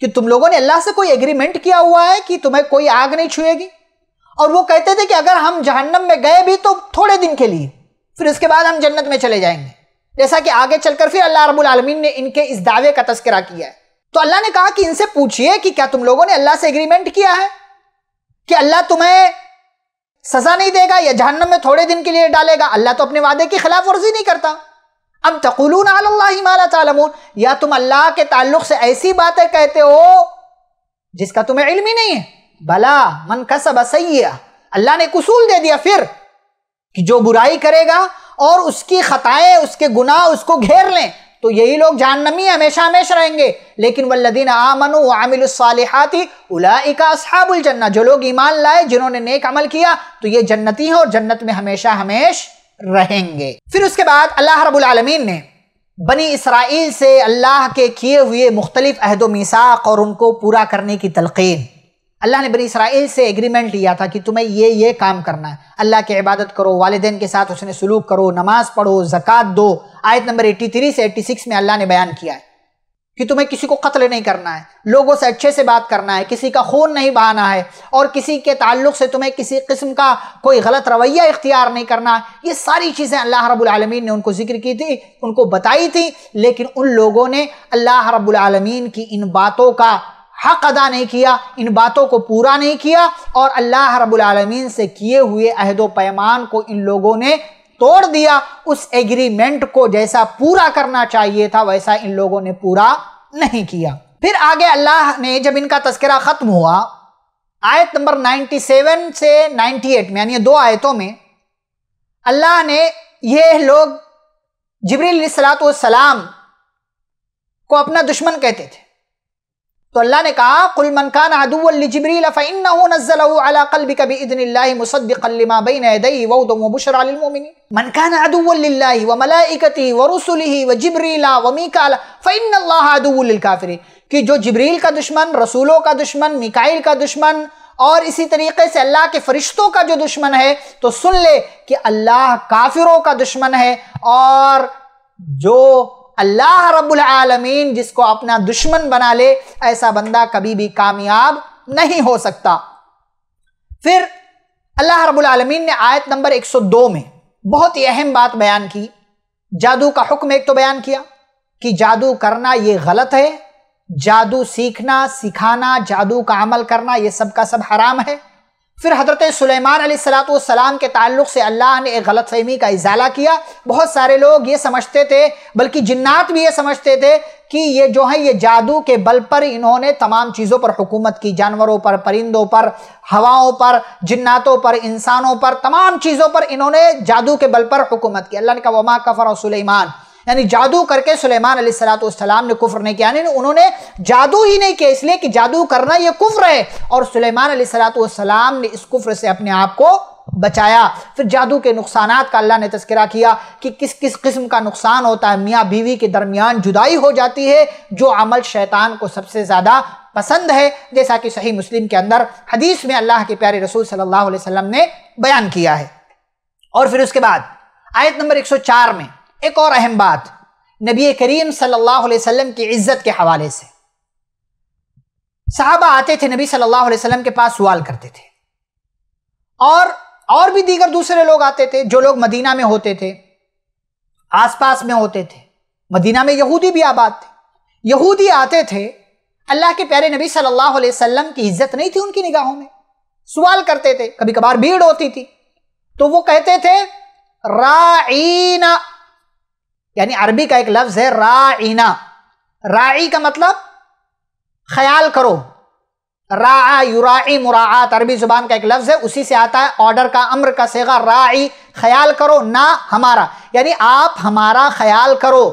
कि तुम लोगों ने अल्लाह से कोई एग्रीमेंट किया हुआ है कि तुम्हें कोई आग नहीं छुएगी। और वो कहते थे कि अगर हम जहन्नम में गए भी तो थोड़े दिन के लिए, फिर उसके बाद हम जन्नत में चले जाएंगे, जैसा कि आगे चलकर फिर अल्लाह रब्बुल आलमीन ने इनके इस दावे का तस्करा किया है। तो अल्लाह ने कहा कि इनसे पूछिए कि क्या तुम लोगों ने अल्लाह से एग्रीमेंट किया है कि अल्लाह तुम्हें सजा नहीं देगा या जहन्नम में थोड़े दिन के लिए डालेगा। अल्लाह तो अपने वादे की खिलाफ वर्जी नहीं करता। अब तकुलून अलल्लाहि मा ला तालमून, या तुम अल्लाह के ताल्लुक से ऐसी बातें कहते हो जिसका तुम्हें इल्म ही नहीं है। भला मन कसब सय्या, अल्लाह ने उसूल दे दिया फिर कि जो बुराई करेगा और उसकी खताएं उसके गुनाह उसको घेर लें तो यही लोग जहन्नमी हमेशा हमेशा रहेंगे। लेकिन वल्लदीना आमनू व अमिलुस्सालिहाति उलाइका अस्हाबुल जन्नह, जो लोग ईमान लाए जिन्होंने नेक अमल किया तो ये जन्नती हैं और जन्नत में हमेशा हमेश रहेंगे। फिर उसके बाद अल्लाह रब्बुल आलमीन ने बनी इसराइल से अल्लाह के किए हुए मुख्तलिफ अहद व मीसाक और उनको पूरा करने की तलकीन। अल्लाह ने बनी इसराइल से एग्रीमेंट लिया था कि तुम्हें ये ये काम करना है, अल्लाह की इबादत करो, वालिदैन के साथ उसने सलूक करो, नमाज पढ़ो, ज़कात दो। आयत नंबर तिरासी से छियासी में अल्लाह ने बयान किया है कि तुम्हें किसी को कत्ल नहीं करना है, लोगों से अच्छे से बात करना है, किसी का खून नहीं बहाना है और किसी के ताल्लुक से तुम्हें किसी किस्म का कोई गलत रवैया इख्तियार नहीं करना है। ये सारी चीज़ें अल्लाह रब्बुल आलमीन ने उनको जिक्र की थी, उनको बताई थी, लेकिन उन लोगों ने अल्लाह रब्बुल आलमीन की इन बातों का हक अदा नहीं किया, इन बातों को पूरा नहीं किया और अल्लाह रब्बुल आलमीन से किए हुए अहद व पैमान को इन लोगों ने तोड़ दिया। उस एग्रीमेंट को जैसा पूरा करना चाहिए था वैसा इन लोगों ने पूरा नहीं किया। फिर आगे अल्लाह ने जब इनका तस्करा ख़त्म हुआ आयत नंबर सत्तानवे से अट्ठानवे में, यानी दो आयतों में, अल्लाह ने यह लोग जिब्रील अलैहिस्सलाम को अपना दुश्मन कहते थे, तो अल्लाह ने कहा कुल मन कान अदुव्वन लिजिब्रील फइन्नहु नज़्ज़लहु अला क़ल्बिका बिइज़्निल्लाहि मुसद्दिक़न लिमा बैन यदैहि व हुदन व बुश्रा लिल मुमिनीन। मन कान अदुव्वन लिल्लाहि व मलाइकतिही व रुसुलिही व जिब्रीला व मीकाला फ़इन्नल्लाहा अदुव्वुन लिल काफ़िरीन, कि जो जिब्रील का दुश्मन, रसूलों का दुश्मन, मीकाईल का दुश्मन और इसी तरीके से अल्लाह के फरिश्तों का जो दुश्मन है, तो सुन ले कि अल्लाह काफिरों का दुश्मन है। और जो अल्लाह रब्बुल आलमीन जिसको अपना दुश्मन बना ले ऐसा बंदा कभी भी कामयाब नहीं हो सकता। फिर अल्लाह रब्बुल आलमीन ने आयत नंबर एक सौ दो में बहुत ही अहम बात बयान की। जादू का हुक्म एक तो बयान किया कि जादू करना ये गलत है, जादू सीखना सिखाना, जादू का अमल करना ये सब का सब हराम है। फिर हज़रत सुलेमान अलैहिस्सलातु वस्सलाम के ताल्लुक़ से अल्लाह ने एक गलत फहमी का इजाला किया। बहुत सारे लोग ये समझते थे, बल्कि जिन्नात भी ये समझते थे कि ये जो है ये जादू के बल पर इन्होंने तमाम चीज़ों पर हुकूमत की, जानवरों पर, परिंदों पर, हवाओं पर, जिन्नातों पर, इंसानों पर, तमाम चीज़ों पर इन्होंने जादू के बल पर हुकूमत की। अल्लाह ने कहा वमा कफर सुलेमान, यानी जादू करके सुलेमान अलैहिस्सलाम ने कुफ्र नहीं किया, यानी उन्होंने जादू ही नहीं किया, इसलिए कि जादू करना यह कुफ्र है और सुलेमान अलैहिस्सलाम ने इस कुफ्र से अपने आप को बचाया। फिर जादू के नुकसानात का अल्लाह ने तस्करा किया कि किस किस किस्म का नुकसान होता है। मियाँ बीवी के दरमियान जुदाई हो जाती है जो अमल शैतान को सबसे ज़्यादा पसंद है, जैसा कि सही मुस्लिम के अंदर हदीस में अल्लाह के प्यारे रसूल सल्लल्लाहु अलैहि वसल्लम ने बयान किया है। और फिर उसके बाद आयत नंबर एक सौ चार में एक और अहम बात नबी करीम सल्लल्लाहु अलैहि वसल्लम की इज्जत के हवाले से। सहाबा आते थे नबी सल्लल्लाहु अलैहि वसल्लम के पास, सवाल करते थे, और और भी दीगर दूसरे लोग आते थे जो लोग मदीना में होते थे, आसपास में होते थे। मदीना में यहूदी भी आबाद थे, यहूदी आते थे, अल्लाह के प्यारे नबी सल्लल्लाहु अलैहि वसल्लम की इज्जत नहीं थी उनकी निगाहों में, सवाल करते थे। कभी कभार भीड़ होती थी तो वो कहते थे राईना, यानी अरबी का एक लफ्ज है राईना, राई का मतलब ख्याल करो, रा युराई मुराआत अरबी जुबान का एक लफ्ज है, उसी से आता है, ऑर्डर का अम्र का सेगा राई, ख्याल करो ना हमारा, यानी आप हमारा ख्याल करो,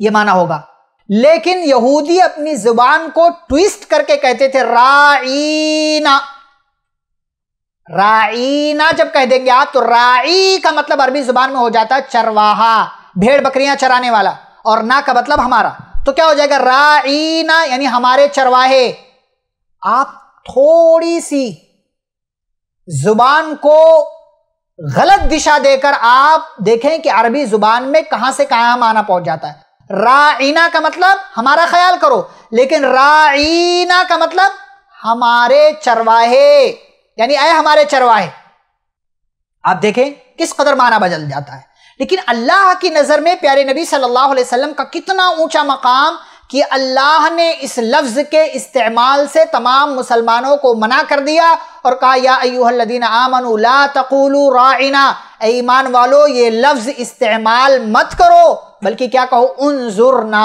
ये माना होगा। लेकिन यहूदी अपनी जुबान को ट्विस्ट करके कहते थे राईना, राईना जब कह देंगे आप तो राई का मतलब अरबी जुबान में हो जाता है चरवाहा, भेड़ बकरियां चराने वाला, और ना का मतलब हमारा, तो क्या हो जाएगा राईना यानी हमारे चरवाहे। आप थोड़ी सी जुबान को गलत दिशा देकर आप देखें कि अरबी जुबान में कहां से कहां माना पहुंच जाता है। राईना का मतलब हमारा ख्याल करो, लेकिन राईना का मतलब हमारे चरवाहे, यानी आए हमारे चरवाहे। आप देखें किस कदर माना बदल जाता है। लेकिन अल्लाह की नजर में प्यारे नबी सल्लल्लाहु अलैहि वसल्लम का कितना ऊंचा मकाम कि अल्लाह ने इस लफ्ज के इस्तेमाल से तमाम मुसलमानों को मना कर दिया और कहा या अय्युहल्लदीना आमनु ला तकुलू राइना, ऐ ईमान वालो ये लफ्ज इस्तेमाल मत करो, बल्कि क्या कहो उन्जुरना,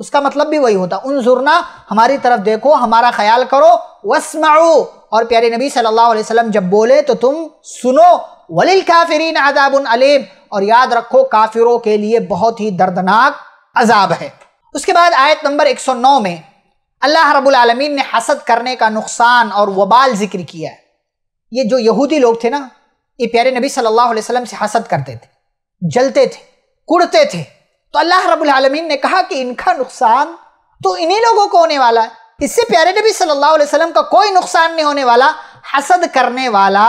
उसका मतलब भी वही होता, उन्जुरना हमारी तरफ देखो, हमारा ख्याल करो, वस्माऊ और प्यारे नबी सल्लल्लाहु अलैहि वसल्लम जब बोले तो तुम सुनो, वलिल काफिरीन अज़ाबुन अलीम और याद रखो काफिरों के लिए बहुत ही दर्दनाक अजाब है। उसके बाद आयत नंबर एक सौ नौ में अल्लाह रब्बुल आलमीन ने हसद करने का नुकसान और वबाल जिक्र किया है। ये जो यहूदी लोग थे ना, ये प्यारे नबी सल्लल्लाहु अलैहि वसल्लम से हसद करते थे, जलते थे, कुड़ते थे, तो अल्लाह रब्बुल आलमीन ने कहा कि इनका नुकसान तो इन्हीं लोगों को होने वाला है, इससे प्यारे नबी सल्लल्लाहु अलैहि वसल्लम का कोई नुकसान नहीं होने वाला। हसद करने वाला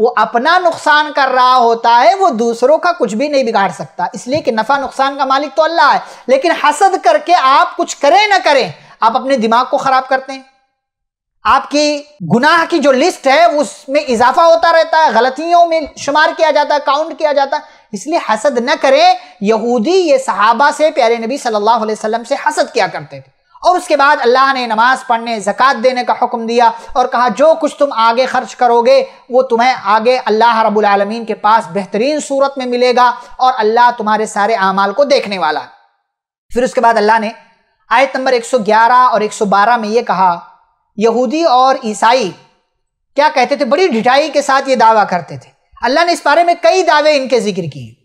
वो अपना नुकसान कर रहा होता है, वो दूसरों का कुछ भी नहीं बिगाड़ सकता, इसलिए कि नफा नुकसान का मालिक तो अल्लाह है। लेकिन हसद करके आप कुछ करें ना करें, आप अपने दिमाग को खराब करते हैं, आपकी गुनाह की जो लिस्ट है उसमें इजाफा होता रहता है, गलतियों में शुमार किया जाता है, काउंट किया जाता है, इसलिए हसद न करें। यहूदी ये सहाबा से प्यारे नबी सल्लल्लाहु अलैहि वसल्लम से हसद किया करते थे। और उसके बाद अल्लाह ने नमाज पढ़ने, ज़कात देने का हुक्म दिया और कहा जो कुछ तुम आगे खर्च करोगे वो तुम्हें आगे अल्लाह रब्बुल आलमीन के पास बेहतरीन सूरत में मिलेगा और अल्लाह तुम्हारे सारे आमाल को देखने वाला। फिर उसके बाद अल्लाह ने आयत नंबर एक सौ ग्यारह और एक सौ बारह में ये कहा, यहूदी और ईसाई क्या कहते थे, बड़ी ढिठाई के साथ ये दावा करते थे। अल्लाह ने इस बारे में कई दावे इनके जिक्र किए।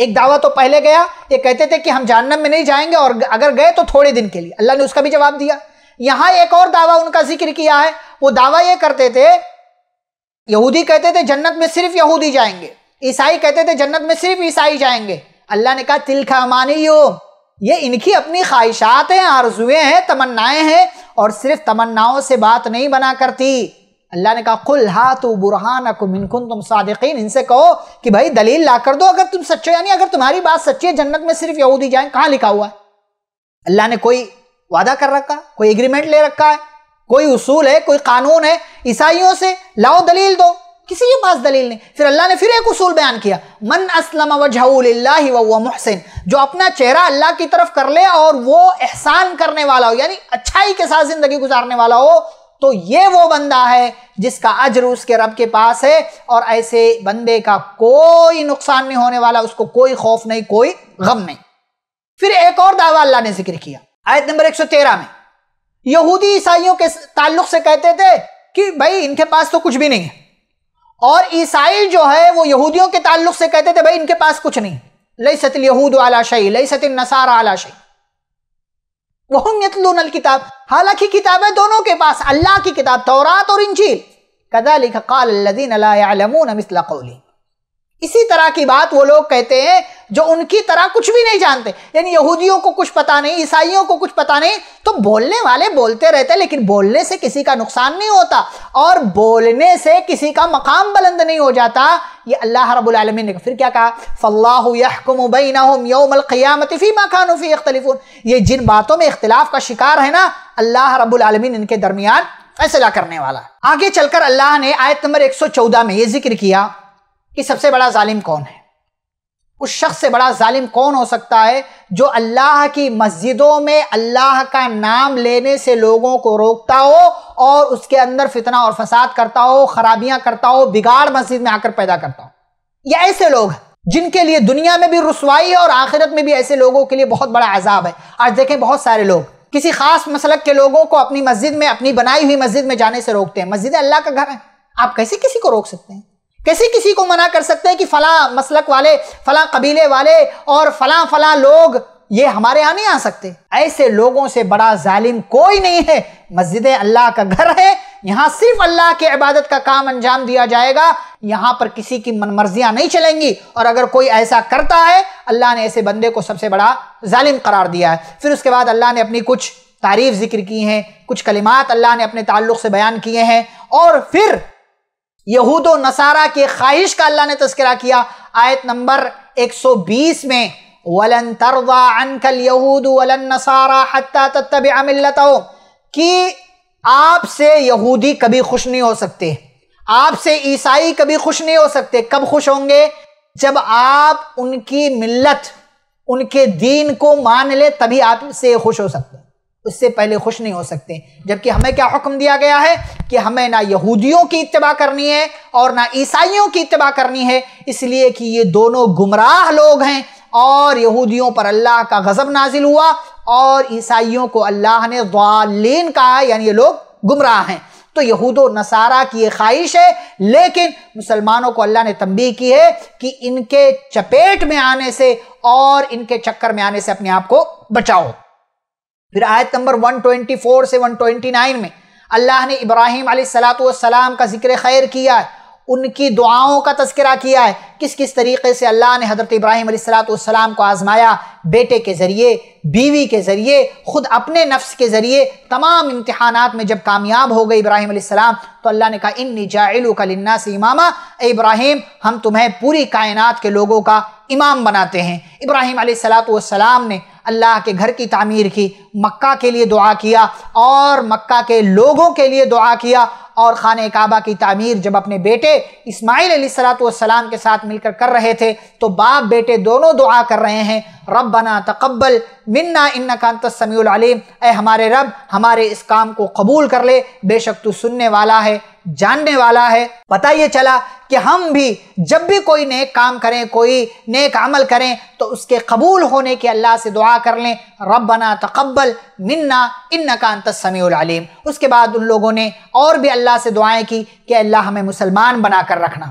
एक दावा तो पहले गया, ये कहते थे कि हम जहन्नम में नहीं जाएंगे और अगर गए तो थोड़े दिन के लिए, अल्लाह ने उसका भी जवाब दिया। यहां एक और दावा उनका जिक्र किया है, वो दावा ये करते थे, यहूदी कहते थे जन्नत में सिर्फ यहूदी जाएंगे, ईसाई कहते थे जन्नत में सिर्फ ईसाई जाएंगे। अल्लाह ने कहा तिलका अमानियो, ये इनकी अपनी ख्वाहिशात हैं, आरजुएं हैं, तमन्नाएं हैं और सिर्फ तमन्नाओं से बात नहीं बना करती। अल्लाह ने कहा कुल हातू बुरहानकुम इन कुंतुम सादिकीन, इनसे कहो कि भाई दलील ला कर दो अगर तुम सच्चे, यानी अगर तुम्हारी बात सच्ची है जन्नत में सिर्फ यहूदी जाएं, कहाँ लिखा हुआ है? अल्लाह ने कोई वादा कर रखा, कोई एग्रीमेंट ले रखा है, कोई उसूल है, कोई कानून है, ईसाइयों से लाओ दलील दो, किसी के पास दलील नहीं। फिर अल्लाह ने फिर एक उसूल बयान किया, मन अस्लम वजहू लिल्लाहि व हुवा मुहसिन, जो अपना चेहरा अल्लाह की तरफ कर ले और वो एहसान करने वाला हो, यानी अच्छाई के साथ जिंदगी गुजारने वाला हो, तो ये वो बंदा है जिसका अजर उसके रब के पास है और ऐसे बंदे का कोई नुकसान नहीं होने वाला, उसको कोई खौफ नहीं, कोई गम नहीं। फिर एक और दावा अल्लाह ने जिक्र किया आयत नंबर एक सौ तेरह में, यहूदी ईसाइयों के ताल्लुक से कहते थे कि भाई इनके पास तो कुछ भी नहीं है, और ईसाई जो है वो यहूदियों के ताल्लुक से कहते थे भाई इनके पास कुछ नहीं, लैसतिल यहूद अला शै, लैसतिन नसारा अला शै, वहुम यतलून अल किताब, हालांकि किताबें दोनों के पास, अल्लाह की किताब तौरात और इंजील। कदालिक क़ाल लज़ीना ला यअलमून मिस्ल क़ौली, इसी तरह की बात वो लोग कहते हैं जो उनकी तरह कुछ भी नहीं जानते। यानी यहूदियों को कुछ पता नहीं, ईसाइयों को कुछ पता नहीं, तो बोलने वाले बोलते रहते, लेकिन बोलने से किसी का नुकसान नहीं होता और बोलने से किसी का मकाम बुलंद नहीं हो जाता। ये अल्लाह रब्बुल आलमीन ने फिर क्या कहा, फल्लाहु यहकुमु बैनहुम यौमल क़ियामति फ़ीमा कानू फ़ीहि यख्तलिफ़ून। ये जिन बातों में इख्तिलाफ का शिकार है ना, अल्लाह रब्बुल आलमीन इनके दरमियान फैसला करने वाला है। आगे चलकर अल्लाह ने आयत नंबर एक सौ चौदह में यह जिक्र किया कि सबसे बड़ा जालिम कौन है, उस शख्स से बड़ा जालिम कौन हो सकता है जो अल्लाह की मस्जिदों में अल्लाह का नाम लेने से लोगों को रोकता हो और उसके अंदर फितना और फसाद करता हो, खराबियां करता हो, बिगाड़ मस्जिद में आकर पैदा करता हो। ये ऐसे लोग हैं जिनके लिए दुनिया में भी रुसवाई है और आखिरत में भी ऐसे लोगों के लिए बहुत बड़ा अजाब है। आज देखें बहुत सारे लोग किसी खास मसलक के लोगों को अपनी मस्जिद में, अपनी बनाई हुई मस्जिद में जाने से रोकते हैं। मस्जिद अल्लाह का घर है, आप कैसे किसी को रोक सकते हैं, कैसे किसी को मना कर सकते हैं कि फला मसलक वाले, फला कबीले वाले और फला फला लोग ये हमारे यहाँ नहीं आ सकते। ऐसे लोगों से बड़ा जालिम कोई नहीं है। मस्जिद अल्लाह का घर है, यहाँ सिर्फ अल्लाह की इबादत का काम अंजाम दिया जाएगा, यहाँ पर किसी की मनमर्जियाँ नहीं चलेंगी। और अगर कोई ऐसा करता है, अल्लाह ने ऐसे बंदे को सबसे बड़ा जालिम करार दिया है। फिर उसके बाद अल्लाह ने अपनी कुछ तारीफ जिक्र की हैं, कुछ कलिमात अल्लाह ने अपने ताल्लुक़ से बयान किए हैं और फिर यहूद और नसारा की ख्वाहिश का अल्लाह ने तस्करा किया। आयत नंबर एक सौ बीस में वलन तर्दा अनकल यहूद वलन नसारा हत्ता तत्तबिअ मिल्लतहुम, कि आपसे यहूदी कभी खुश नहीं हो सकते, आपसे ईसाई कभी खुश नहीं हो सकते। कब खुश होंगे? जब आप उनकी मिल्लत, उनके दीन को मान ले, तभी आपसे खुश हो सकते, उससे पहले खुश नहीं हो सकते। जबकि हमें क्या हुक्म दिया गया है कि हमें ना यहूदियों की इत्तबा करनी है और ना ईसाइयों की इत्तबा करनी है, इसलिए कि ये दोनों गुमराह लोग हैं। और यहूदियों पर अल्लाह का गज़ब नाजिल हुआ और ईसाइयों को अल्लाह ने ज़ालिन कहा, यानी ये लोग गुमराह हैं। तो यहूद और नसारा की ये ख्वाहिश है, लेकिन मुसलमानों को अल्लाह ने तंबीह की है कि इनके चपेट में आने से और इनके चक्कर में आने से अपने आप को बचाओ। फिर आयत नंबर एक सौ चौबीस से एक सौ उनतीस में अल्लाह ने इब्राहीम अलैहिस्सलातु वस्सलाम का जिक्र खैर किया है, उनकी दुआओं का तज़किरा किया है, किस किस तरीके से अल्लाह ने हज़रत इब्राहीम अलैहिस्सलातु वस्सलाम को आज़माया, बेटे के ज़रिए, बीवी के ज़रिए, ख़ुद अपने नफ्स के ज़रिए। तमाम इम्तहानात में जब कामयाब हो गए इब्राहीम अलैहिस्सलाम, तो अल्लाह ने कहा इन्नी जाइलुका लिन्नासी इमामा, ए इब्राहीम हम तुम्हें पूरी कायनात के लोगों का इमाम बनाते हैं। इब्राहीम अलैहिस्सलातु वस्सलाम ने अल्लाह के घर की तामीर की, मक्का के लिए दुआ किया और मक्का के लोगों के लिए दुआ किया। और खाने काबा की तामीर जब अपने बेटे इस्माइल अलैहिस्सलाम के साथ मिलकर कर रहे थे, तो बाप बेटे दोनों दुआ कर रहे हैं, रब्बना तकब्बल मिन्ना इन्नका अंतस समीउल अलीम, ए हमारे रब हमारे इस काम को कबूल कर ले, बेशक तू सुनने वाला है, जानने वाला है। पता ये चला कि हम भी जब भी कोई नेक काम करें, कोई नेक अमल करें, तो उसके कबूल होने की अल्लाह से दुआ कर लें, रब्बना तकब्बल मिन्ना इन्नका अंतस समीउल अलीम। उसके बाद उन लोगों ने और भी अल्लाह से दुआएं की कि अल्लाह हमें मुसलमान बना कर रखना,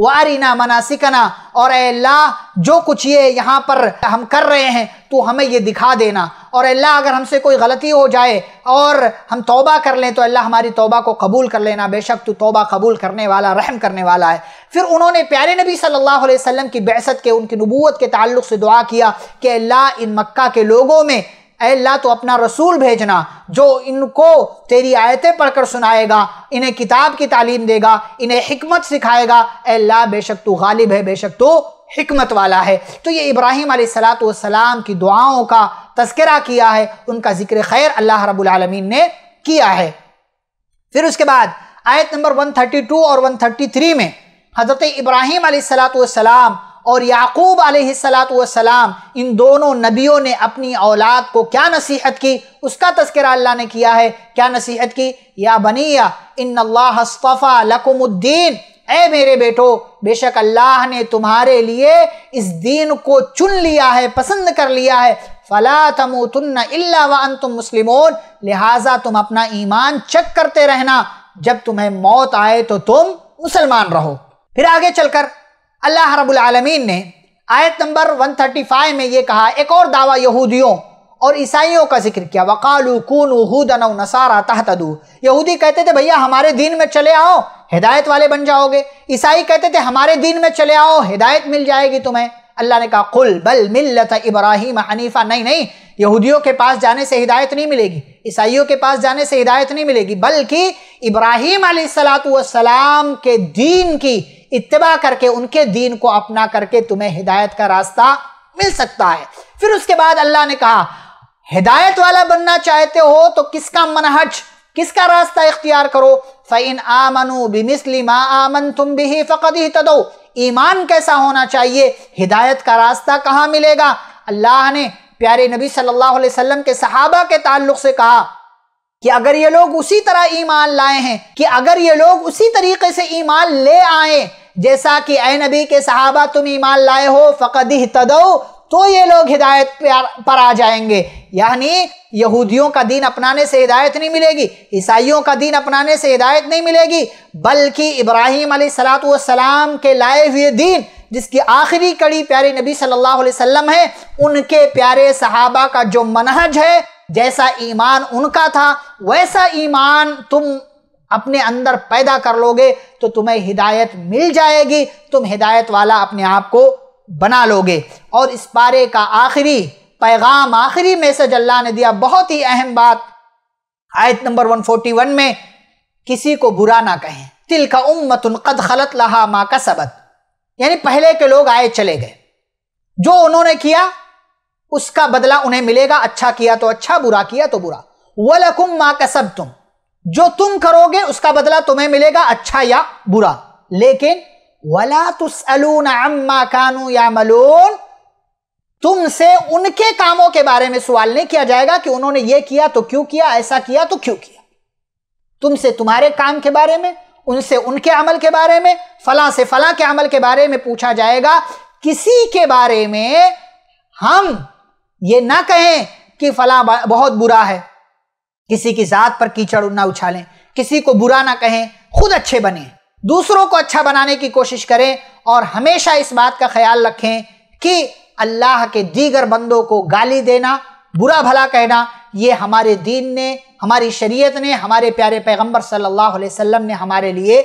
वारिना मनासिकना, और अल्लाह जो कुछ ये यहाँ पर हम कर रहे हैं तो हमें ये दिखा देना, और अल्लाह अगर हमसे कोई गलती हो जाए और हम तौबा कर लें तो अल्लाह हमारी तौबा को कबूल कर लेना, बेशक तू तौबा कबूल करने वाला, रहम करने वाला है। फिर उन्होंने प्यारे नबी सल्लल्लाहु अलैहि वसल्लम की बैसत के, उनकी नबूवत के ताल्लुक़ से दुआ किया कि अल्लाह इन मक्का के लोगों में अल्लाह तो अपना रसूल भेजना जो इनको तेरी आयतें पढ़कर सुनाएगा, इन्हें किताब की तालीम देगा, इन्हें हिकमत सिखाएगा। अल्लाह बेशक तू गालिब है, बेशक तू हिकमत वाला है। तो ये इब्राहीम अलैहिस्सलातु वस्सलाम की दुआओं का तज़किरा किया है, उनका जिक्र खैर अल्लाह रब्बुल आलमीन ने किया है। फिर उसके बाद आयत नंबर एक सौ बत्तीस और एक सौ तैंतीस में हज़रत इब्राहीम अलैहिस्सलातु वस्सलाम और याकूब अलैहिस्सलातु वस्सलाम, इन दोनों नबियों ने अपनी औलाद को क्या नसीहत की, उसका तज़किरा अल्लाह ने किया है। क्या नसीहत की? या बनिया इन्नल्लाह अस्तफ़ा लकुमुद्दीन, ए मेरे बेटो बेशक अल्लाह ने तुम्हारे लिए इस दीन को चुन लिया है, पसंद कर लिया है। फला तमूतुन्ना इल्ला व अंतुम मुस्लिमून, लिहाजा तुम अपना ईमान चेक करते रहना, जब तुम्हें मौत आए तो तुम मुसलमान रहो। फिर आगे चलकर अल्लाह रब्बुल आलमीन ने आयत नंबर एक सौ पैंतीस में ये कहा। एक और दावा यहूदियों और ईसाइयों का जिक्र किया। वकालू कूनू हुदन औ नसारा तहतदू, यहूदी कहते थे भैया हमारे दीन में चले आओ हिदायत वाले बन जाओगे, ईसाई कहते थे हमारे दीन में चले आओ हिदायत मिल जाएगी तुम्हें। अल्लाह ने कहा कुल बल मिल्लत इब्राहिम हनीफा, नहीं नहीं यहूदियों के पास जाने से हिदायत नहीं मिलेगी, ईसाइयों के पास जाने से हिदायत नहीं मिलेगी, बल्कि इब्राहिम अलैहिस्सलातु वस्सलाम के दीन की इत्तबा करके उनके दीन को अपना करके तुम्हें हिदायत का रास्ता मिल सकता है। फिर उसके बाद अल्लाह ने कहा हिदायत वाला बनना चाहते हो तो किसका मनहज, किसका रास्ता इख्तियार करो। फ़इन आमनू बिमिस्लि मा आमनतुम बिही फ़क़द इह्तदौ, ईमान कैसा होना चाहिए, हिदायत का रास्ता कहाँ मिलेगा। अल्लाह ने प्यारे नबी सल्लल्लाहु अलैहि वसल्लम के सहाबा के ताल्लुक से कहा कि अगर ये लोग उसी तरह ईमान लाए हैं, कि अगर ये लोग उसी तरीके से ईमान ले आए जैसा कि ऐ नबी के सहाबा तुम ईमान लाए हो, फ़क़द इह्तदौ, तो ये लोग हिदायत पर आ जाएंगे। यानी यहूदियों का दीन अपनाने से हिदायत नहीं मिलेगी, ईसाइयों का दीन अपनाने से हिदायत नहीं मिलेगी, बल्कि इब्राहीम अलैहिस्सलातु वस्सलाम के लाए हुए दीन जिसकी आखिरी कड़ी प्यारे नबी सल्लल्लाहु अलैहि वसल्लम है, उनके प्यारे सहाबा का जो मनहज है, जैसा ईमान उनका था वैसा ईमान तुम अपने अंदर पैदा कर लोगे तो तुम्हें हिदायत मिल जाएगी, तुम हिदायत वाला अपने आप को बना लोगे। और इस पारे का आखिरी पैगाम, आखिरी मैसेज अल्लाह ने दिया, बहुत ही अहम बात। आयत नंबर एक सौ इकतालीस में किसी को बुरा ना कहें, तिलका उम्मतुन कद खलत लहा मा कसबत, यानी पहले के लोग आए चले गए, जो उन्होंने किया उसका बदला उन्हें मिलेगा, अच्छा किया तो अच्छा, बुरा किया तो बुरा। वलकुम मा कसबतुम, जो तुम करोगे उसका बदला तुम्हें मिलेगा, अच्छा या बुरा। लेकिन वला तुसअलून अम्मा कानू यामलून, तुमसे उनके कामों के बारे में सवाल नहीं किया जाएगा कि उन्होंने ये किया तो क्यों किया, ऐसा किया तो क्यों किया। तुमसे तुम्हारे काम के बारे में, उनसे उनके अमल के बारे में, फला से फला के अमल के बारे में पूछा जाएगा। किसी के बारे में हम ये ना कहें कि फला बहुत बुरा है, किसी की जात पर कीचड़ ना उछालें, किसी को बुरा ना कहें, खुद अच्छे बने, दूसरों को अच्छा बनाने की कोशिश करें। और हमेशा इस बात का ख्याल रखें कि अल्लाह के दीगर बंदों को गाली देना, बुरा भला कहना, ये हमारे दीन ने, हमारी शरीयत ने, हमारे प्यारे पैगंबर सल्लल्लाहु अलैहि वसल्लम ने हमारे लिए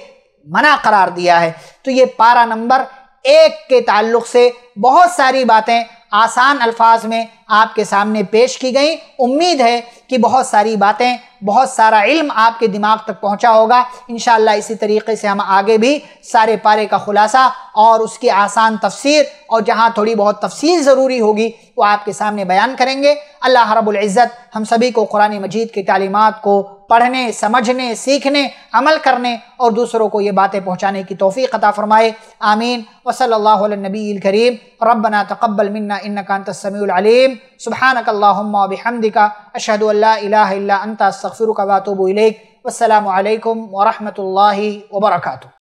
मना करार दिया है। तो ये पारा नंबर एक के ताल्लुक से बहुत सारी बातें आसान अल्फाज में आपके सामने पेश की गई। उम्मीद है कि बहुत सारी बातें, बहुत सारा इल्म आपके दिमाग तक पहुंचा होगा। इंशाअल्लाह इसी तरीके से हम आगे भी सारे पारे का खुलासा और उसकी आसान तफसीर, और जहां थोड़ी बहुत तफसील ज़रूरी होगी वो आपके सामने बयान करेंगे। अल्लाह रब्बुल इज़्ज़त हम सभी को कुरान मजीद की तालीमात को पढ़ने, समझने, सीखने, अमल करने और दूसरों को ये बातें पहुँचाने की तौफीक़ अता फ़रमाए। आमीन। व सल्लल्लाहु अला नबील करीम। रब्बना तक़ब्बल मिन्ना इन्नका अंतस समीउल अलीम। सुब्हानकल्लाहुम्मा व बिहम्दिका अशहदु अल्ला इलाहा इल्ला अंता अस्तग़फिरुका व अतूबु इलैक। वस्सलामु अलैकुम व रहमतुल्लाहि व बरकातुहू।